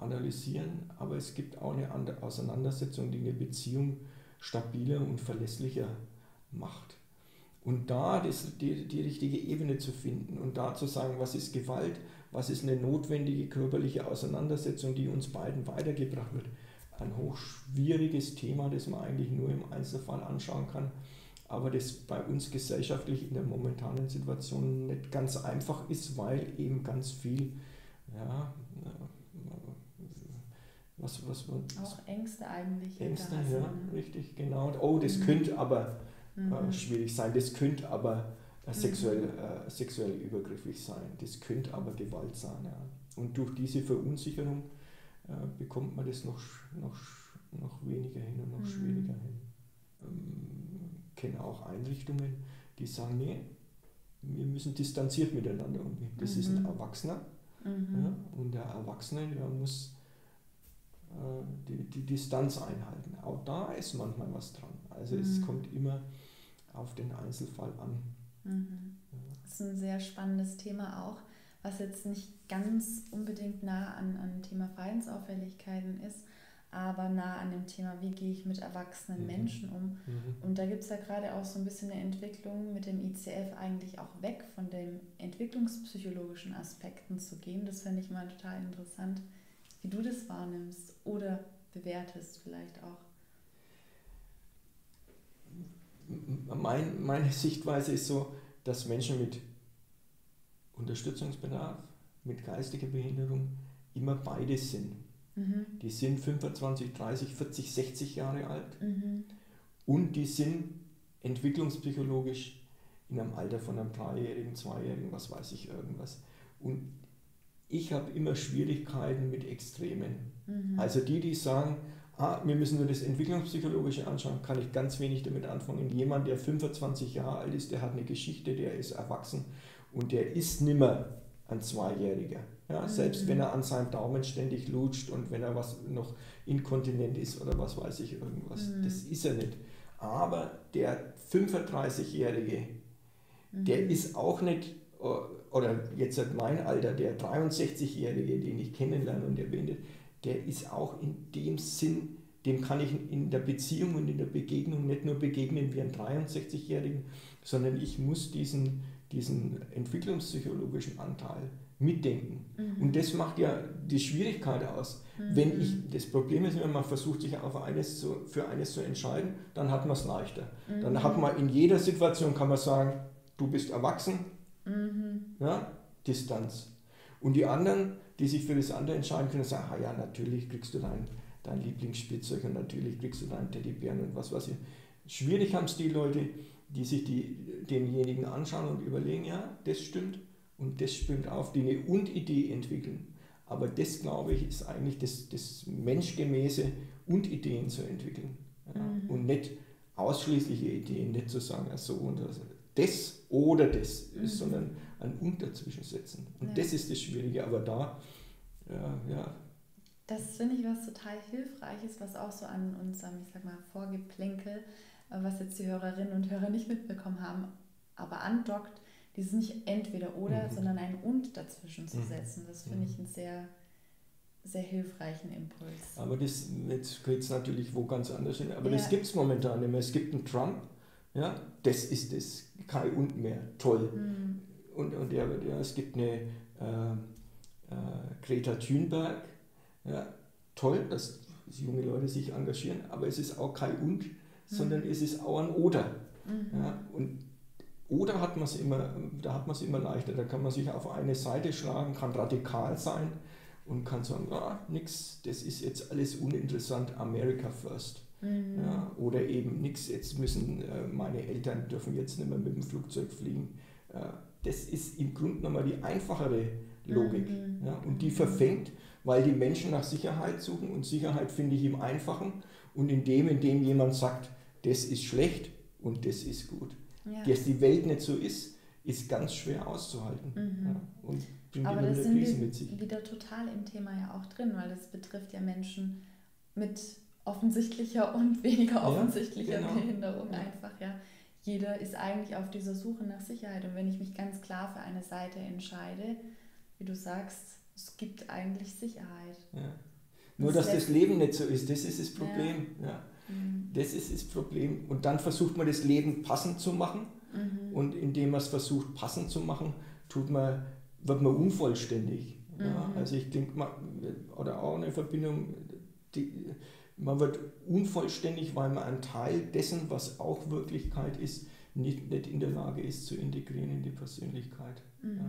analysieren. Aber es gibt auch eine andere Auseinandersetzung, die eine Beziehung stabiler und verlässlicher macht. Und da die richtige Ebene zu finden und da zu sagen, was ist Gewalt, was ist eine notwendige körperliche Auseinandersetzung, die uns beiden weitergebracht wird. Ein hochschwieriges Thema, das man eigentlich nur im Einzelfall anschauen kann, aber das bei uns gesellschaftlich in der momentanen Situation nicht ganz einfach ist, weil eben ganz viel, ja, was auch Ängste eigentlich. Ängste, ja, richtig, genau. Oh, das könnte aber schwierig sein, das könnte aber sexuell übergriffig sein, das könnte aber Gewalt sein. Ja. Und durch diese Verunsicherung bekommt man das noch weniger hin und noch schwieriger hin. Ich kenne auch Einrichtungen, die sagen, nee, wir müssen distanziert miteinander umgehen. Das ist ein Erwachsener ja, und der Erwachsene, der muss die Distanz einhalten. Auch da ist manchmal was dran. Also es kommt immer auf den Einzelfall an. Das ist ein sehr spannendes Thema auch, was jetzt nicht ganz unbedingt nah an Thema Verhaltensauffälligkeiten ist, aber nah an dem Thema, wie gehe ich mit erwachsenen Menschen um. Und da gibt es ja gerade auch so ein bisschen eine Entwicklung mit dem ICF eigentlich auch weg von den entwicklungspsychologischen Aspekten zu gehen. Das finde ich mal total interessant, wie du das wahrnimmst oder bewertest vielleicht auch. Meine Sichtweise ist so, dass Menschen mit Unterstützungsbedarf, mit geistiger Behinderung immer beide sind. Die sind 25, 30, 40, 60 Jahre alt und die sind entwicklungspsychologisch in einem Alter von einem 3-Jährigen, 2-Jährigen, was weiß ich, irgendwas. Und ich habe immer Schwierigkeiten mit Extremen. Also die sagen, ah, wir müssen nur das Entwicklungspsychologische anschauen, kann ich ganz wenig damit anfangen. Jemand, der 25 Jahre alt ist, der hat eine Geschichte, der ist erwachsen und der ist nimmer ein Zweijähriger. Ja, selbst wenn er an seinem Daumen ständig lutscht und wenn er was noch inkontinent ist oder was weiß ich irgendwas, das ist er nicht. Aber der 35-Jährige, der ist auch nicht, oder jetzt hat mein Alter, der 63-Jährige, den ich kennenlerne und erwähnt, der ist auch in dem Sinn, dem kann ich in der Beziehung und in der Begegnung nicht nur begegnen wie einen 63-Jährigen, sondern ich muss diesen diesen entwicklungspsychologischen Anteil mitdenken. Mhm. Und das macht ja die Schwierigkeit aus. Mhm. Wenn ich, das Problem ist, wenn man versucht, sich auf eines für eines zu entscheiden, dann hat man es leichter. Mhm. Dann hat man in jeder Situation, kann man sagen, du bist erwachsen, mhm. ja, Distanz. Und die anderen, die sich für das andere entscheiden können, sagen, ah ja, natürlich kriegst du dein Lieblingsspielzeug und natürlich kriegst du deinen Teddybären und was weiß ich. Schwierig haben es die Leute, die sich denjenigen anschauen und überlegen, ja, das stimmt und das stimmt auf, die eine Und-Idee entwickeln. Aber das, glaube ich, ist eigentlich das menschgemäße Und-Ideen zu entwickeln. Ja? Mhm. Und nicht ausschließliche Ideen, nicht zu sagen, ja, so und das oder das, mhm. ist, sondern ein Und dazwischen setzen. Und ja. Das ist das Schwierige, aber da, ja. Das finde ich was total Hilfreiches, was auch so an unserem, ich sag mal, Vorgeplänkel, was jetzt die Hörerinnen und Hörer nicht mitbekommen haben, aber andockt, dieses nicht entweder oder, mhm. sondern ein Und dazwischen zu setzen. Das finde ich einen sehr, sehr hilfreichen Impuls. Aber das, jetzt geht es natürlich wo ganz anders hin, aber ja. Das gibt es momentan nicht mehr. Es gibt einen Trump, ja, das ist es, kein Und mehr, toll. Mhm. Und ja, es gibt eine Greta Thunberg, ja, toll, dass junge Leute sich engagieren, aber es ist auch kein Und, sondern es ist auch ein Oder. Mhm. Ja, und Oder hat man es immer, da hat man es immer leichter, da kann man sich auf eine Seite schlagen, kann radikal sein und kann sagen, ah, nix, das ist jetzt alles uninteressant, America first. Mhm. Ja, oder eben nix, jetzt müssen meine Eltern dürfen jetzt nicht mehr mit dem Flugzeug fliegen. Das ist im Grunde nochmal die einfachere Logik. Mhm. Ja, und die verfängt, weil die Menschen nach Sicherheit suchen und Sicherheit finde ich im Einfachen und in dem jemand sagt, das ist schlecht und das ist gut. Ja. Dass die Welt nicht so ist, ist ganz schwer auszuhalten. Mhm. Ja, und bringt aber das sind Krise mit sich. Wieder total im Thema ja auch drin, weil das betrifft ja Menschen mit offensichtlicher und weniger offensichtlicher, ja, genau. Behinderung, ja. Einfach. Ja. Jeder ist eigentlich auf dieser Suche nach Sicherheit und wenn ich mich ganz klar für eine Seite entscheide, wie du sagst, es gibt eigentlich Sicherheit. Ja. Nur, dass das Leben nicht so ist, das ist das Problem. Ja. Ja. Mhm. Das ist das Problem. Und dann versucht man, das Leben passend zu machen. Mhm. Und indem man es versucht, passend zu machen, wird man unvollständig. Mhm. Ja. Also ich denke mal, oder auch eine Verbindung, man wird unvollständig, weil man einen Teil dessen, was auch Wirklichkeit ist, nicht in der Lage ist, zu integrieren in die Persönlichkeit. Mhm. Ja.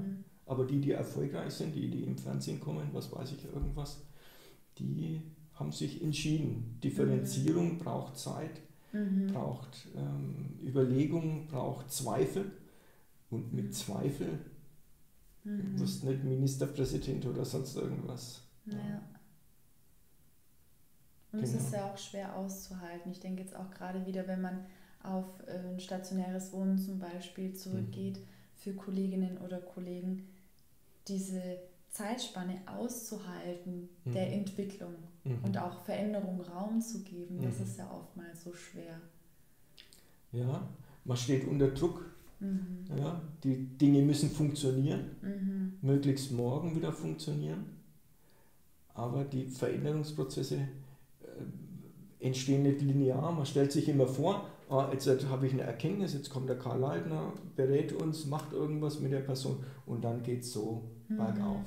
Aber die erfolgreich sind, die im Fernsehen kommen, was weiß ich, irgendwas, die haben sich entschieden. Differenzierung braucht Zeit, braucht Überlegung, braucht Zweifel. Und mit Zweifel wirst nicht Ministerpräsident oder sonst irgendwas. Ja. Ja. Und es ist ja auch schwer auszuhalten. Ich denke jetzt auch gerade wieder, wenn man auf ein stationäres Wohnen zum Beispiel zurückgeht, für Kolleginnen oder Kollegen, diese Zeitspanne auszuhalten, der Entwicklung und auch Veränderung Raum zu geben, das ist ja oftmals so schwer. Ja, man steht unter Druck, ja, die Dinge müssen funktionieren, möglichst morgen wieder funktionieren, aber die Veränderungsprozesse entstehen nicht linear, man stellt sich immer vor, ah, jetzt habe ich eine Erkenntnis, jetzt kommt der Karl Leitner, berät uns, macht irgendwas mit der Person und dann geht es so bergauf.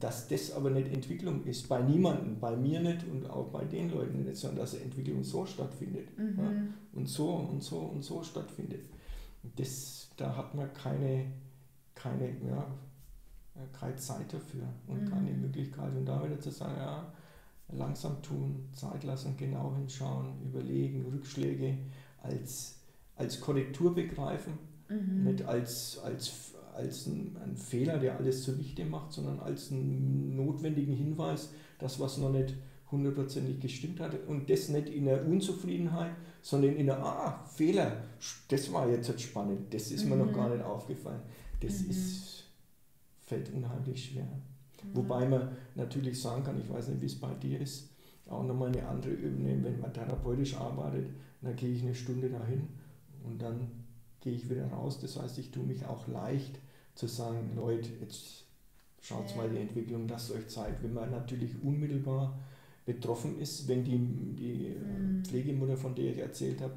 Dass das aber nicht Entwicklung ist, bei niemandem, bei mir nicht und auch bei den Leuten nicht, sondern dass Entwicklung so stattfindet ja, und so und so und so stattfindet. Das, da hat man keine Zeit dafür und keine Möglichkeit. Und da wieder zu sagen, ja, langsam tun, Zeit lassen, genau hinschauen, überlegen, Rückschläge als Korrektur begreifen, nicht als ein Fehler, der alles zunichte macht, sondern als einen notwendigen Hinweis, dass was noch nicht hundertprozentig gestimmt hat und das nicht in der Unzufriedenheit, sondern in der Fehler, das war jetzt spannend, das ist mir noch gar nicht aufgefallen. Das fällt unheimlich schwer. Wobei man natürlich sagen kann, ich weiß nicht, wie es bei dir ist, auch nochmal eine andere Ebene, wenn man therapeutisch arbeitet, dann gehe ich eine Stunde dahin und dann gehe ich wieder raus. Das heißt, ich tue mich auch leicht zu sagen, Leute, jetzt schaut mal die Entwicklung, lasst euch Zeit. Wenn man natürlich unmittelbar betroffen ist, wenn die Pflegemutter, von der ich erzählt habe,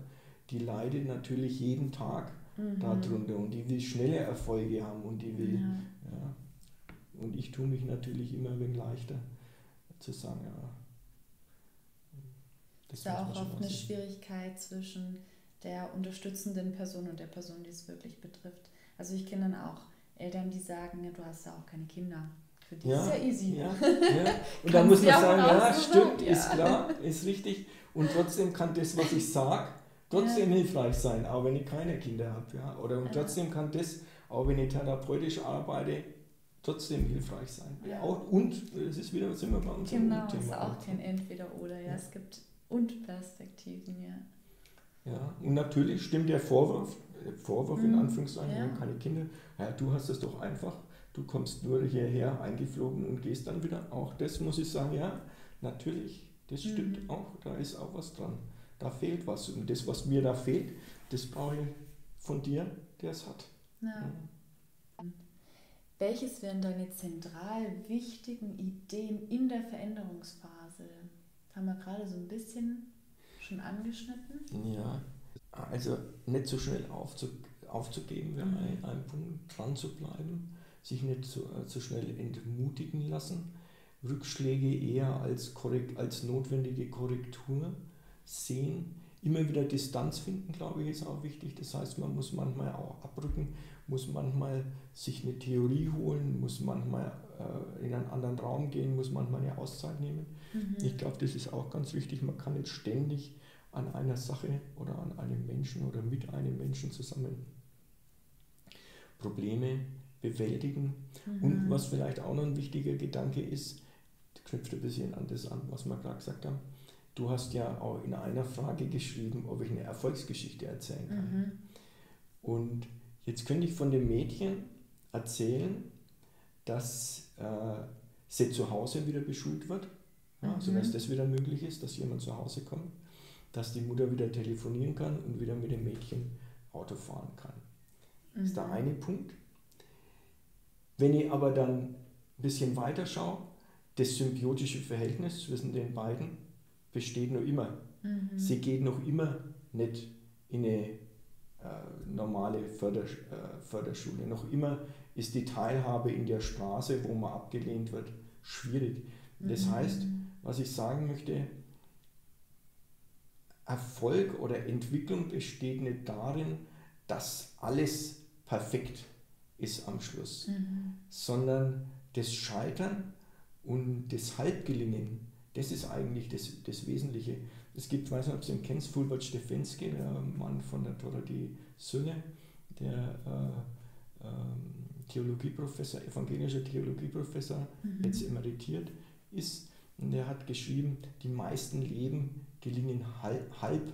die leidet natürlich jeden Tag darunter und die will schnelle Erfolge haben und die will, ja. Und ich tue mich natürlich immer ein wenig leichter zu sagen, ja. Das ist da auch oft eine Schwierigkeit zwischen der unterstützenden Person und der Person, die es wirklich betrifft. Also ich kenne dann auch Eltern, die sagen, ja, du hast ja auch keine Kinder. Für die ist es ja easy. Ja, ja. Und da muss man sagen, ja, stimmt, ist klar, ist richtig. Und trotzdem kann das, was ich sage, trotzdem hilfreich sein, auch wenn ich keine Kinder habe. Ja? Oder und trotzdem kann das, auch wenn ich therapeutisch arbeite, trotzdem hilfreich sein. Ja. Auch, und es ist wieder, sind wir bei unserem Thema. Genau, es ist auch kein Entweder-Oder. Ja. Es gibt Und-Perspektiven, ja. Ja, und natürlich stimmt der Vorwurf in Anführungszeichen, wir haben keine Kinder, ja, du hast es doch einfach, du kommst nur hierher eingeflogen und gehst dann wieder. Auch das muss ich sagen, ja, natürlich, das stimmt auch, da ist auch was dran. Da fehlt was. Und das, was mir da fehlt, das brauche ich von dir, der es hat. Ja. Ja. Welches wären deine zentral wichtigen Ideen in der Veränderungsphase? Haben wir gerade so ein bisschen schon angeschnitten. Ja, also nicht so schnell aufzugeben, wenn man an einem Punkt dran zu bleiben, sich nicht so schnell entmutigen lassen, Rückschläge eher als notwendige Korrektur sehen, immer wieder Distanz finden, glaube ich, ist auch wichtig. Das heißt, man muss manchmal auch abrücken, muss manchmal sich eine Theorie holen, muss manchmal in einen anderen Raum gehen, muss manchmal eine Auszeit nehmen. Ich glaube, das ist auch ganz wichtig. Man kann nicht ständig an einer Sache oder an einem Menschen oder mit einem Menschen zusammen Probleme bewältigen. Und was vielleicht auch noch ein wichtiger Gedanke ist, knüpft ein bisschen an das an, was wir gerade gesagt haben. Du hast ja auch in einer Frage geschrieben, ob ich eine Erfolgsgeschichte erzählen kann. Und jetzt könnte ich von dem Mädchen erzählen, dass sie zu Hause wieder beschult wird, ja, sodass das wieder möglich ist, dass jemand zu Hause kommt, dass die Mutter wieder telefonieren kann und wieder mit dem Mädchen Auto fahren kann. Das ist der eine Punkt. Wenn ich aber dann ein bisschen weiter schaue, das symbiotische Verhältnis zwischen den beiden besteht noch immer. Sie geht noch immer nicht in eine normale Förderschule. Noch immer ist die Teilhabe in der Straße, wo man abgelehnt wird, schwierig. Das heißt, was ich sagen möchte, Erfolg oder Entwicklung besteht nicht darin, dass alles perfekt ist am Schluss, sondern das Scheitern und das Halbgelingen, das ist eigentlich das Wesentliche. Es gibt, ich weiß nicht, ob du ihn kennst, Fulbert Stefenski, der Mann von der Dorothy Sölle, der Theologieprofessor, evangelischer Theologieprofessor, jetzt emeritiert ist. Und der hat geschrieben, die meisten Leben gelingen halb.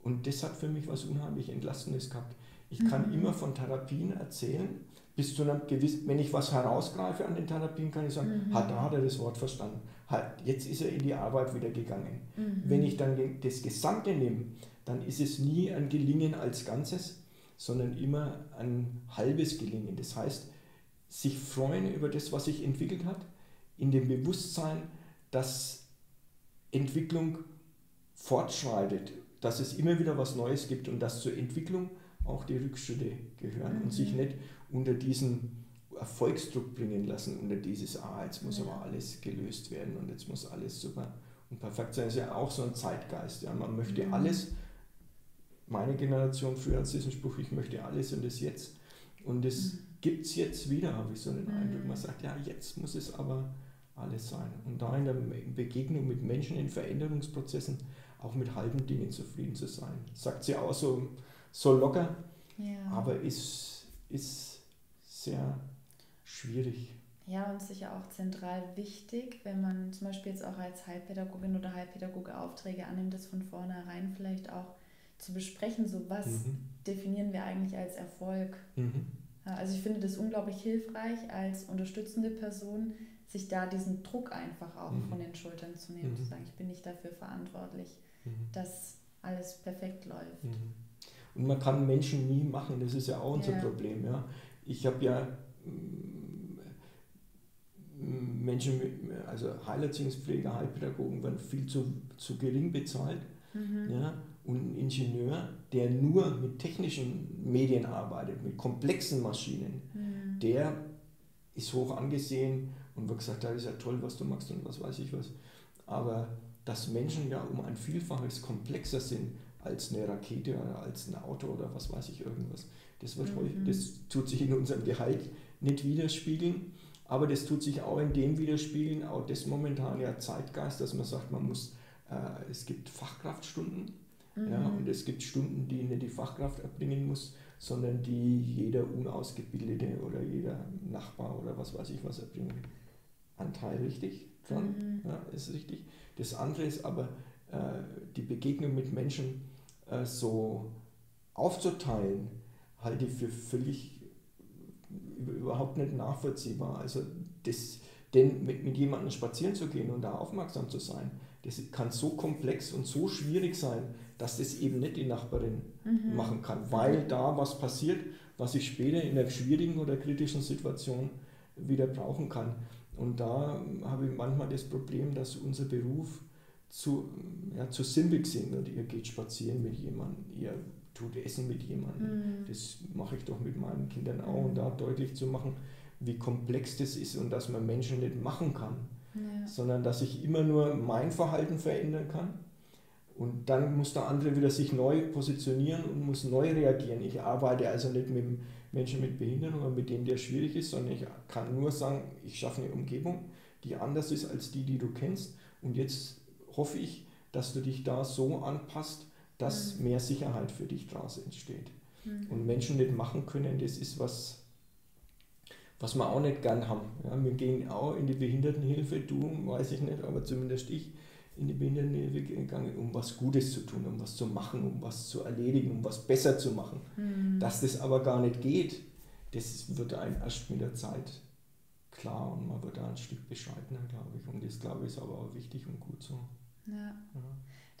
Und das hat für mich was unheimlich Entlastendes gehabt. Ich kann immer von Therapien erzählen, bis zu einem gewissen, wenn ich was herausgreife an den Therapien, kann ich sagen, da hat er das Wort verstanden. Jetzt ist er in die Arbeit wieder gegangen. Wenn ich dann das Gesamte nehme, dann ist es nie ein Gelingen als Ganzes, sondern immer ein halbes Gelingen. Das heißt, sich freuen über das, was sich entwickelt hat, in dem Bewusstsein, dass Entwicklung fortschreitet, dass es immer wieder was Neues gibt und dass zur Entwicklung auch die Rückschritte gehören und sich nicht unter diesen Erfolgsdruck bringen lassen, unter dieses, jetzt muss aber alles gelöst werden und jetzt muss alles super und perfekt sein. Das ist ja auch so ein Zeitgeist. Ja. Man möchte alles, meine Generation früher hat diesen Spruch, ich möchte alles und das jetzt. Und das gibt es jetzt wieder, habe ich so den Eindruck. Man sagt, ja, jetzt muss es aber alles sein. Und da in der Begegnung mit Menschen in Veränderungsprozessen auch mit halben Dingen zufrieden zu sein. Sagt sie auch so locker, aber ist sehr schwierig. Ja, und sicher auch zentral wichtig, wenn man zum Beispiel jetzt auch als Heilpädagogin oder Heilpädagoge Aufträge annimmt, das von vornherein vielleicht auch zu besprechen, so was definieren wir eigentlich als Erfolg. Also ich finde das unglaublich hilfreich, als unterstützende Person, sich da diesen Druck einfach auch von den Schultern zu nehmen, zu sagen, ich bin nicht dafür verantwortlich, dass alles perfekt läuft. Und man kann Menschen nie machen, das ist ja auch unser Problem. Ja. Ich habe ja Menschen, also Heilerziehungspfleger, Heilpädagogen werden viel zu gering bezahlt. Ja. und ein Ingenieur, der nur mit technischen Medien arbeitet, mit komplexen Maschinen, der ist hoch angesehen und wird gesagt, das ist ja toll, was du machst und was weiß ich was. Aber dass Menschen ja um ein Vielfaches komplexer sind als eine Rakete oder als ein Auto oder was weiß ich irgendwas, das wird häufig, das tut sich in unserem Gehalt nicht widerspiegeln. Aber das tut sich auch in dem widerspiegeln, auch das momentan ja Zeitgeist, dass man sagt, man muss, es gibt Fachkraftstunden, ja, und es gibt Stunden, die nicht die Fachkraft erbringen muss, sondern die jeder Unausgebildete oder jeder Nachbar oder was weiß ich was erbringen. Anteil richtig dran, ja, ist richtig. Das andere ist aber, die Begegnung mit Menschen so aufzuteilen, halte ich für völlig überhaupt nicht nachvollziehbar. Also das, denn mit jemandem spazieren zu gehen und da aufmerksam zu sein, das kann so komplex und so schwierig sein, dass das eben nicht die Nachbarin machen kann, weil da was passiert, was ich später in einer schwierigen oder kritischen Situation wieder brauchen kann. Und da habe ich manchmal das Problem, dass unser Beruf zu simpel sind. Und ihr geht spazieren mit jemandem, ihr tut Essen mit jemandem. Das mache ich doch mit meinen Kindern auch. Und da deutlich zu machen, wie komplex das ist und dass man Menschen nicht machen kann, sondern dass ich immer nur mein Verhalten verändern kann. Und dann muss der andere wieder sich neu positionieren und muss neu reagieren. Ich arbeite also nicht mit Menschen mit Behinderung oder mit dem, der schwierig ist, sondern ich kann nur sagen, ich schaffe eine Umgebung, die anders ist als die, die du kennst. Und jetzt hoffe ich, dass du dich da so anpasst, dass mehr Sicherheit für dich draus entsteht. Und Menschen nicht machen können, das ist was, was wir auch nicht gern haben. Ja, wir gehen auch in die Behindertenhilfe, du, weiß ich nicht, aber zumindest ich, in die Behindertenhilfe gegangen, um was Gutes zu tun, um was zu machen, um was zu erledigen, um was besser zu machen. Dass das aber gar nicht geht, das wird einem erst mit der Zeit klar und man wird da ein Stück bescheidener, glaube ich. Und das, glaube ich, ist aber auch wichtig und gut so. Ja.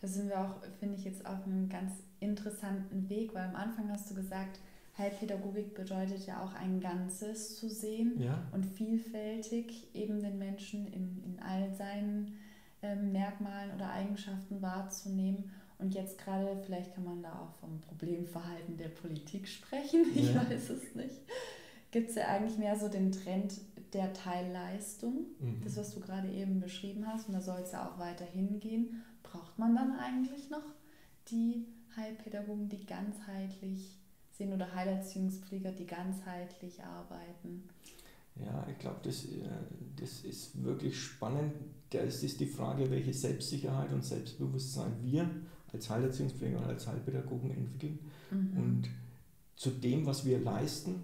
Da sind wir auch, finde ich, jetzt auf einem ganz interessanten Weg, weil am Anfang hast du gesagt, Heilpädagogik bedeutet ja auch ein Ganzes zu sehen und vielfältig eben den Menschen in all seinen Merkmalen oder Eigenschaften wahrzunehmen. Und jetzt gerade, vielleicht kann man da auch vom Problemverhalten der Politik sprechen, ich weiß es nicht, gibt es ja eigentlich mehr so den Trend der Teilleistung, das, was du gerade eben beschrieben hast, und da soll es ja auch weiter hingehen. Braucht man dann eigentlich noch die Heilpädagogen, die ganzheitlich sind, oder Heilerziehungspfleger, die ganzheitlich arbeiten? Ja, ich glaube, das ist wirklich spannend. Das ist die Frage, welche Selbstsicherheit und Selbstbewusstsein wir als Heilerziehungspfleger und als Heilpädagogen entwickeln und zu dem, was wir leisten,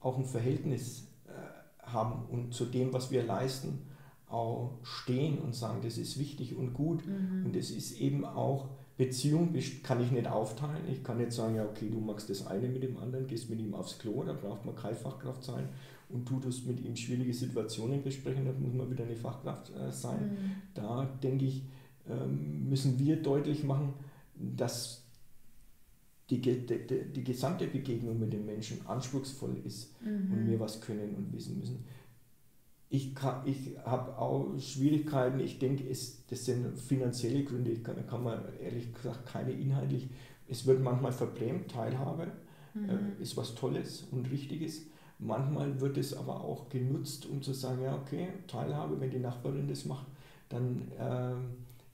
auch ein Verhältnis haben und zu dem, was wir leisten, auch stehen und sagen, das ist wichtig und gut. Und es ist eben auch Beziehung, kann ich nicht aufteilen. Ich kann nicht sagen, ja okay, du machst das eine mit dem anderen, gehst mit ihm aufs Klo, da braucht man keine Fachkraft sein, und du tust mit ihm schwierige Situationen besprechen, da muss man wieder eine Fachkraft sein. Da denke ich, müssen wir deutlich machen, dass die gesamte Begegnung mit den Menschen anspruchsvoll ist und wir was können und wissen müssen. Ich habe auch Schwierigkeiten, ich denke, das sind finanzielle Gründe, kann man ehrlich gesagt keine inhaltlich, es wird manchmal verbrämt, Teilhabe ist was Tolles und Richtiges. Manchmal wird es aber auch genutzt, um zu sagen, ja okay, Teilhabe, wenn die Nachbarin das macht, dann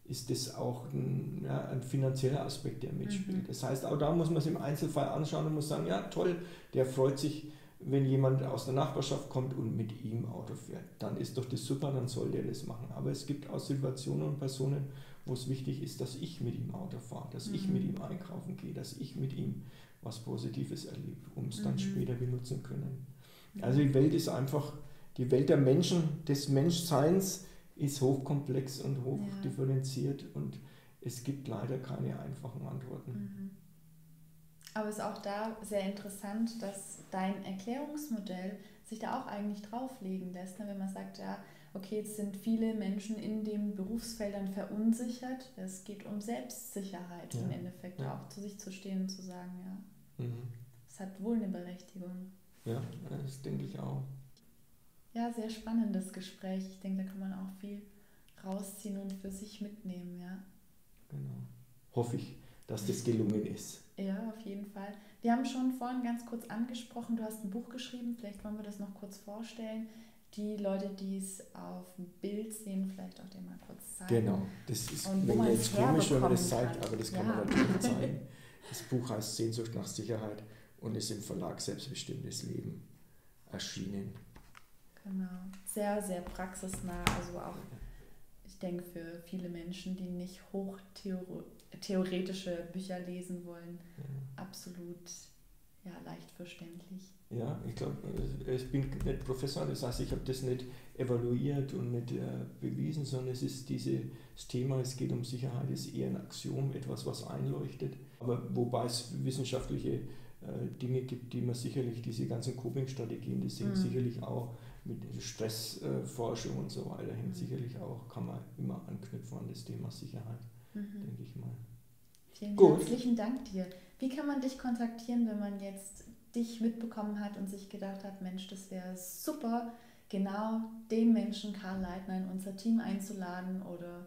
ist das auch ein finanzieller Aspekt, der mitspielt. Das heißt, auch da muss man es im Einzelfall anschauen und muss sagen, ja toll, der freut sich, wenn jemand aus der Nachbarschaft kommt und mit ihm Auto fährt. Dann ist doch das super, dann soll der das machen. Aber es gibt auch Situationen und Personen, wo es wichtig ist, dass ich mit ihm Auto fahre, dass ich mit ihm einkaufen gehe, dass ich mit ihm was Positives erlebe, um es dann später benutzen können. Also die Welt ist einfach, die Welt der Menschen, des Menschseins ist hochkomplex und hochdifferenziert und es gibt leider keine einfachen Antworten. Aber es ist auch da sehr interessant, dass dein Erklärungsmodell sich da auch eigentlich drauflegen lässt, wenn man sagt, ja, okay, jetzt sind viele Menschen in den Berufsfeldern verunsichert, es geht um Selbstsicherheit im Endeffekt, auch zu sich zu stehen und zu sagen, ja, es hat wohl eine Berechtigung. Ja, das denke ich auch. Ja, sehr spannendes Gespräch. Ich denke, da kann man auch viel rausziehen und für sich mitnehmen, ja. Genau. Hoffe ich, dass das gelungen ist. Ja, auf jeden Fall. Wir haben schon vorhin ganz kurz angesprochen, du hast ein Buch geschrieben, vielleicht wollen wir das noch kurz vorstellen. Die Leute, die es auf dem Bild sehen, vielleicht auch dir mal kurz zeigen. Genau, das ist jetzt komisch, wenn man das zeigt, aber das kann man natürlich zeigen. Das Buch heißt Sehnsucht nach Sicherheit und ist im Verlag Selbstbestimmtes Leben erschienen. Genau, sehr, sehr praxisnah, also auch, ich denke, für viele Menschen, die nicht hochtheoretische Bücher lesen wollen, absolut leicht verständlich. Ja, ich glaube, ich bin nicht professionell, das heißt, ich habe das nicht evaluiert und nicht bewiesen, sondern es ist dieses Thema, es geht um Sicherheit, ist eher ein Axiom, etwas, was einleuchtet. Aber wobei es wissenschaftliche Dinge gibt, die man sicherlich, diese ganzen Coping-Strategien, das hängt sicherlich auch mit Stressforschung und so weiter, hängt sicherlich auch, kann man immer anknüpfen an das Thema Sicherheit, denke ich mal. Vielen herzlichen Dank dir. Wie kann man dich kontaktieren, wenn man jetzt dich mitbekommen hat und sich gedacht hat, Mensch, das wäre super, genau den Menschen Karl Leitner in unser Team einzuladen oder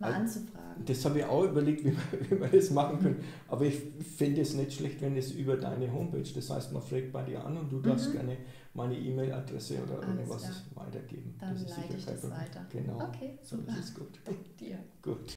mal anzufragen? Das habe ich auch überlegt, wie wir das machen können. Aber ich finde es nicht schlecht, wenn es über deine Homepage, das heißt, man fragt bei dir an und du darfst gerne meine E-Mail-Adresse oder irgendwas weitergeben. Dann leite ich das weiter. Genau. Okay, super. So, das ist gut. Danke dir. Gut.